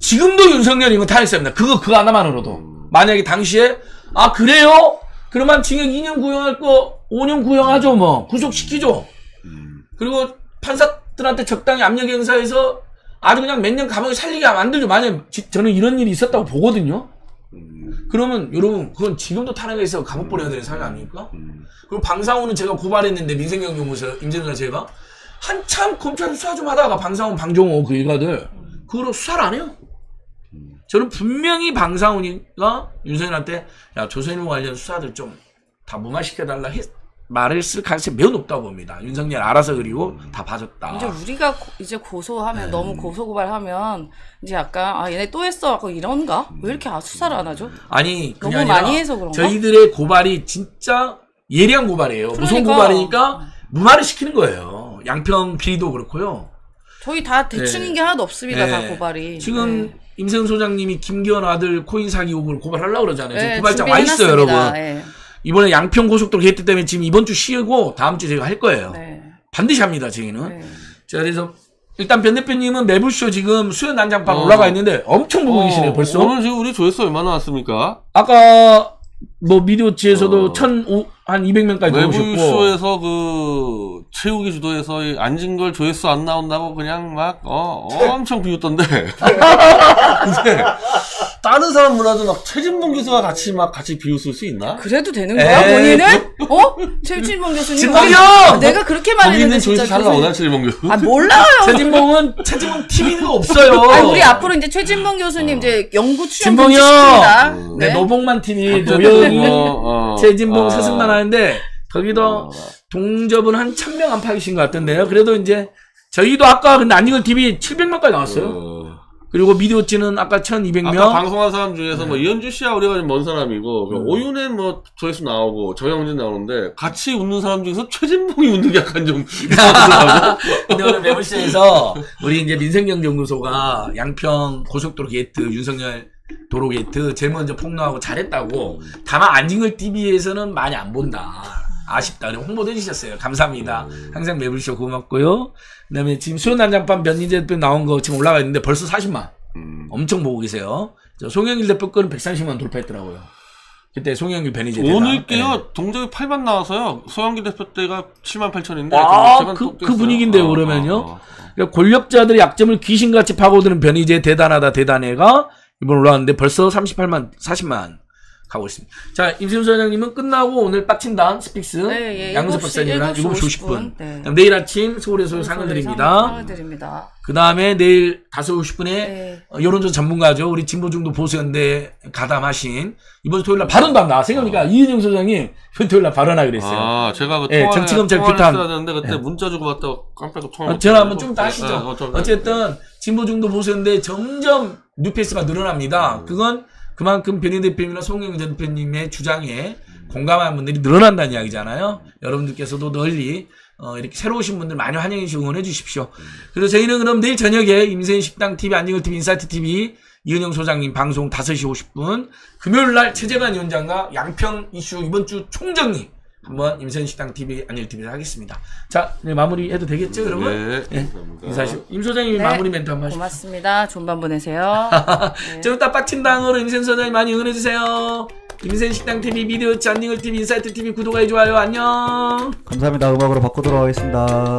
지금도 윤석열이 이거 탄핵사입니다. 그거 그거 하나만으로도. 만약에 당시에 아 그래요? 그러면 징역 이 년 구형할 거 오 년 구형하죠 뭐. 구속시키죠. 음. 그리고 판사들한테 적당히 압력 행사해서 아주 그냥 몇 년 감옥에 살리게 만들죠. 만약에 지, 저는 이런 일이 있었다고 보거든요. 음. 그러면 여러분 그건 지금도 탄핵에 있어 감옥 보내야 되는 사항이 아닙니까? 음. 그리고 방상훈은 제가 고발했는데 민생경영부서 임재준이랑 제가 한참 검찰 수사 좀 하다가 방상훈, 방종호 그 일가들 그거로 수사를 안 해요. 저는 분명히 방상훈이가 윤석열한테 야 조선일보 관련 수사들 좀 다 무마시켜달라 했, 말했을 가능성이 매우 높다고 봅니다. 윤석열 알아서 그리고 다 봐줬다. 이제 우리가 고, 이제 고소하면 에이. 너무 고소고발하면 이제 약간 아 얘네 또 했어 하고 이런가? 왜 이렇게 수사를 안 하죠? 아니 너무 많이 해서 그런가? 저희들의 고발이 진짜 예리한 고발이에요. 그러니까. 무서운 고발이니까 무마를 시키는 거예요. 양평 비리도 그렇고요. 저희 다 대충인 네. 게 하나도 없습니다. 네. 다 고발이. 지금 네. 임세훈 소장님이 김기현 아들 코인 사기 의혹을 고발하려고 그러잖아요. 네, 고발장 와 있어요, 여러분. 네. 이번에 양평 고속도로 개입 때문에 지금 이번 주 쉬고 다음 주 제가 할 거예요. 네. 반드시 합니다, 저희는. 네. 자, 그래서 일단 변 대표님은 매불쇼 지금 수요 난장판 어. 올라가 있는데 엄청 보고 어. 계시네요, 벌써. 오늘 지금 우리 조회수 얼마나 왔습니까? 아까 뭐 미디어워치에서도 어. 천오백 명까지 들어오셨고 매불쇼에서 그 최욱이 주도해서 안진걸 조회수 안 나온다고 그냥 막 어, 엄청 비웃던데 근데 다른 사람 문화도 막 최진봉 교수와 같이 막 같이 비웃을 수 있나? 그래도 되는 거야 본인은? 어? 최진봉 교수님 아, 내가 그렇게 말했는데 진짜 잘 나오나 최진봉 교수? 아 몰라요 최진봉은 최진봉 티비가 없어요. 아니, 우리 앞으로 이제 최진봉 교수님 어. 이제 연구 출연 시킵니다. 음. 네. 네 노봉만 티비 어, 어, 최진봉 아. 스승만 하는데 거기도 어. 동접은 한 천 명 안팎이신 것 같던데요. 그래도 이제 저희도 아까 근데 안진걸티비 칠백 명까지 나왔어요. 어. 그리고 미디어워치는 아까 천이백 명. 아까 방송한 사람 중에서 네. 뭐 이현주 씨야 우리가 좀 먼 사람이고 음. 오윤은 뭐 조회수 나오고 정영진 나오는데 같이 웃는 사람 중에서 최진봉이 웃는 게 약간 좀 이상하더라고. 근데 오늘 매불쇼에서 우리 이제 민생경제연구소가 양평 고속도로 게이트 윤석열 도로 게이트 제일 먼저 폭로하고 잘했다고. 다만 안진걸티비에서는 많이 안 본다. 아쉽다. 홍보도 해주셨어요. 감사합니다. 음. 항상 매불쇼 고맙고요. 그 다음에 지금 수요 난장판 변희재 대표 나온 거 지금 올라가 있는데 벌써 사십만. 음. 엄청 보고 계세요. 저 송영길 대표 거는 백삼십만 돌파했더라고요. 그때 송영길 변희재 대표. 오늘께요. 네. 동작이 팔만 나와서요. 송영길 대표 때가 칠만 팔천인데. 아, 그, 그 분위기인데요. 아, 그러면요. 아, 아. 그러니까 권력자들의 약점을 귀신같이 파고드는 변희재 대단하다 대단해가 이번 올라왔는데 벌써 삼십팔만 사십만. 가고 있습니다. 자, 임세훈 소장님은 끝나고 오늘 빡친단 스픽스 네, 예, 양근석 박사님이랑 일곱 시 오십 분 네. 내일 아침 서울에서 상을 드립니다. 그 다음에 내일 다섯 시 오십 분에 네. 어, 여론조사 전문가죠. 우리 진보중도 보수연대 가담하신 이번 토요일날 발언도 한다. 생각하니까 어. 이은영 소장님 이번 토요일날 발언하기로 했어요. 아, 제가 그 네, 정치검찰 규탄 했는데 그때 네. 문자 주고 받다가 깜빡 통화 아, 전화 한번 좀 더 하시죠. 네, 어, 어쨌든 진보중도 보수연대 점점 뉴페이스가 늘어납니다. 음. 그건 그만큼 변희재 대표님이나 송영길 대표님의 주장에 공감하는 분들이 늘어난다는 이야기잖아요. 여러분들께서도 널리 어 이렇게 새로 오신 분들 많이 환영해 주시고 응원해 주십시오. 그래서 저희는 그럼 내일 저녁에 임세인식당 티비, 안진걸티비, 인사이트티비, 이은영 소장님 방송 다섯 시 오십 분 금요일날 최재관 위원장과 양평 이슈 이번 주 총정리 한번 임세인식당 티비, 안진걸티비를 하겠습니다. 자, 네, 마무리해도 되겠죠 여러분? 네, 인사하시고 임 소장님이 네. 마무리 멘트 한번 하시죠. 고맙습니다. 좋은 밤 보내세요. 네. 좀 이따 빡친당으로 임세인 소장님 많이 응원해주세요. 임세인식당 티비, 미디어워치, 안진걸티비, 인사이트티비 구독하기 좋아요. 안녕. 감사합니다. 음악으로 바꿔 돌아가겠습니다.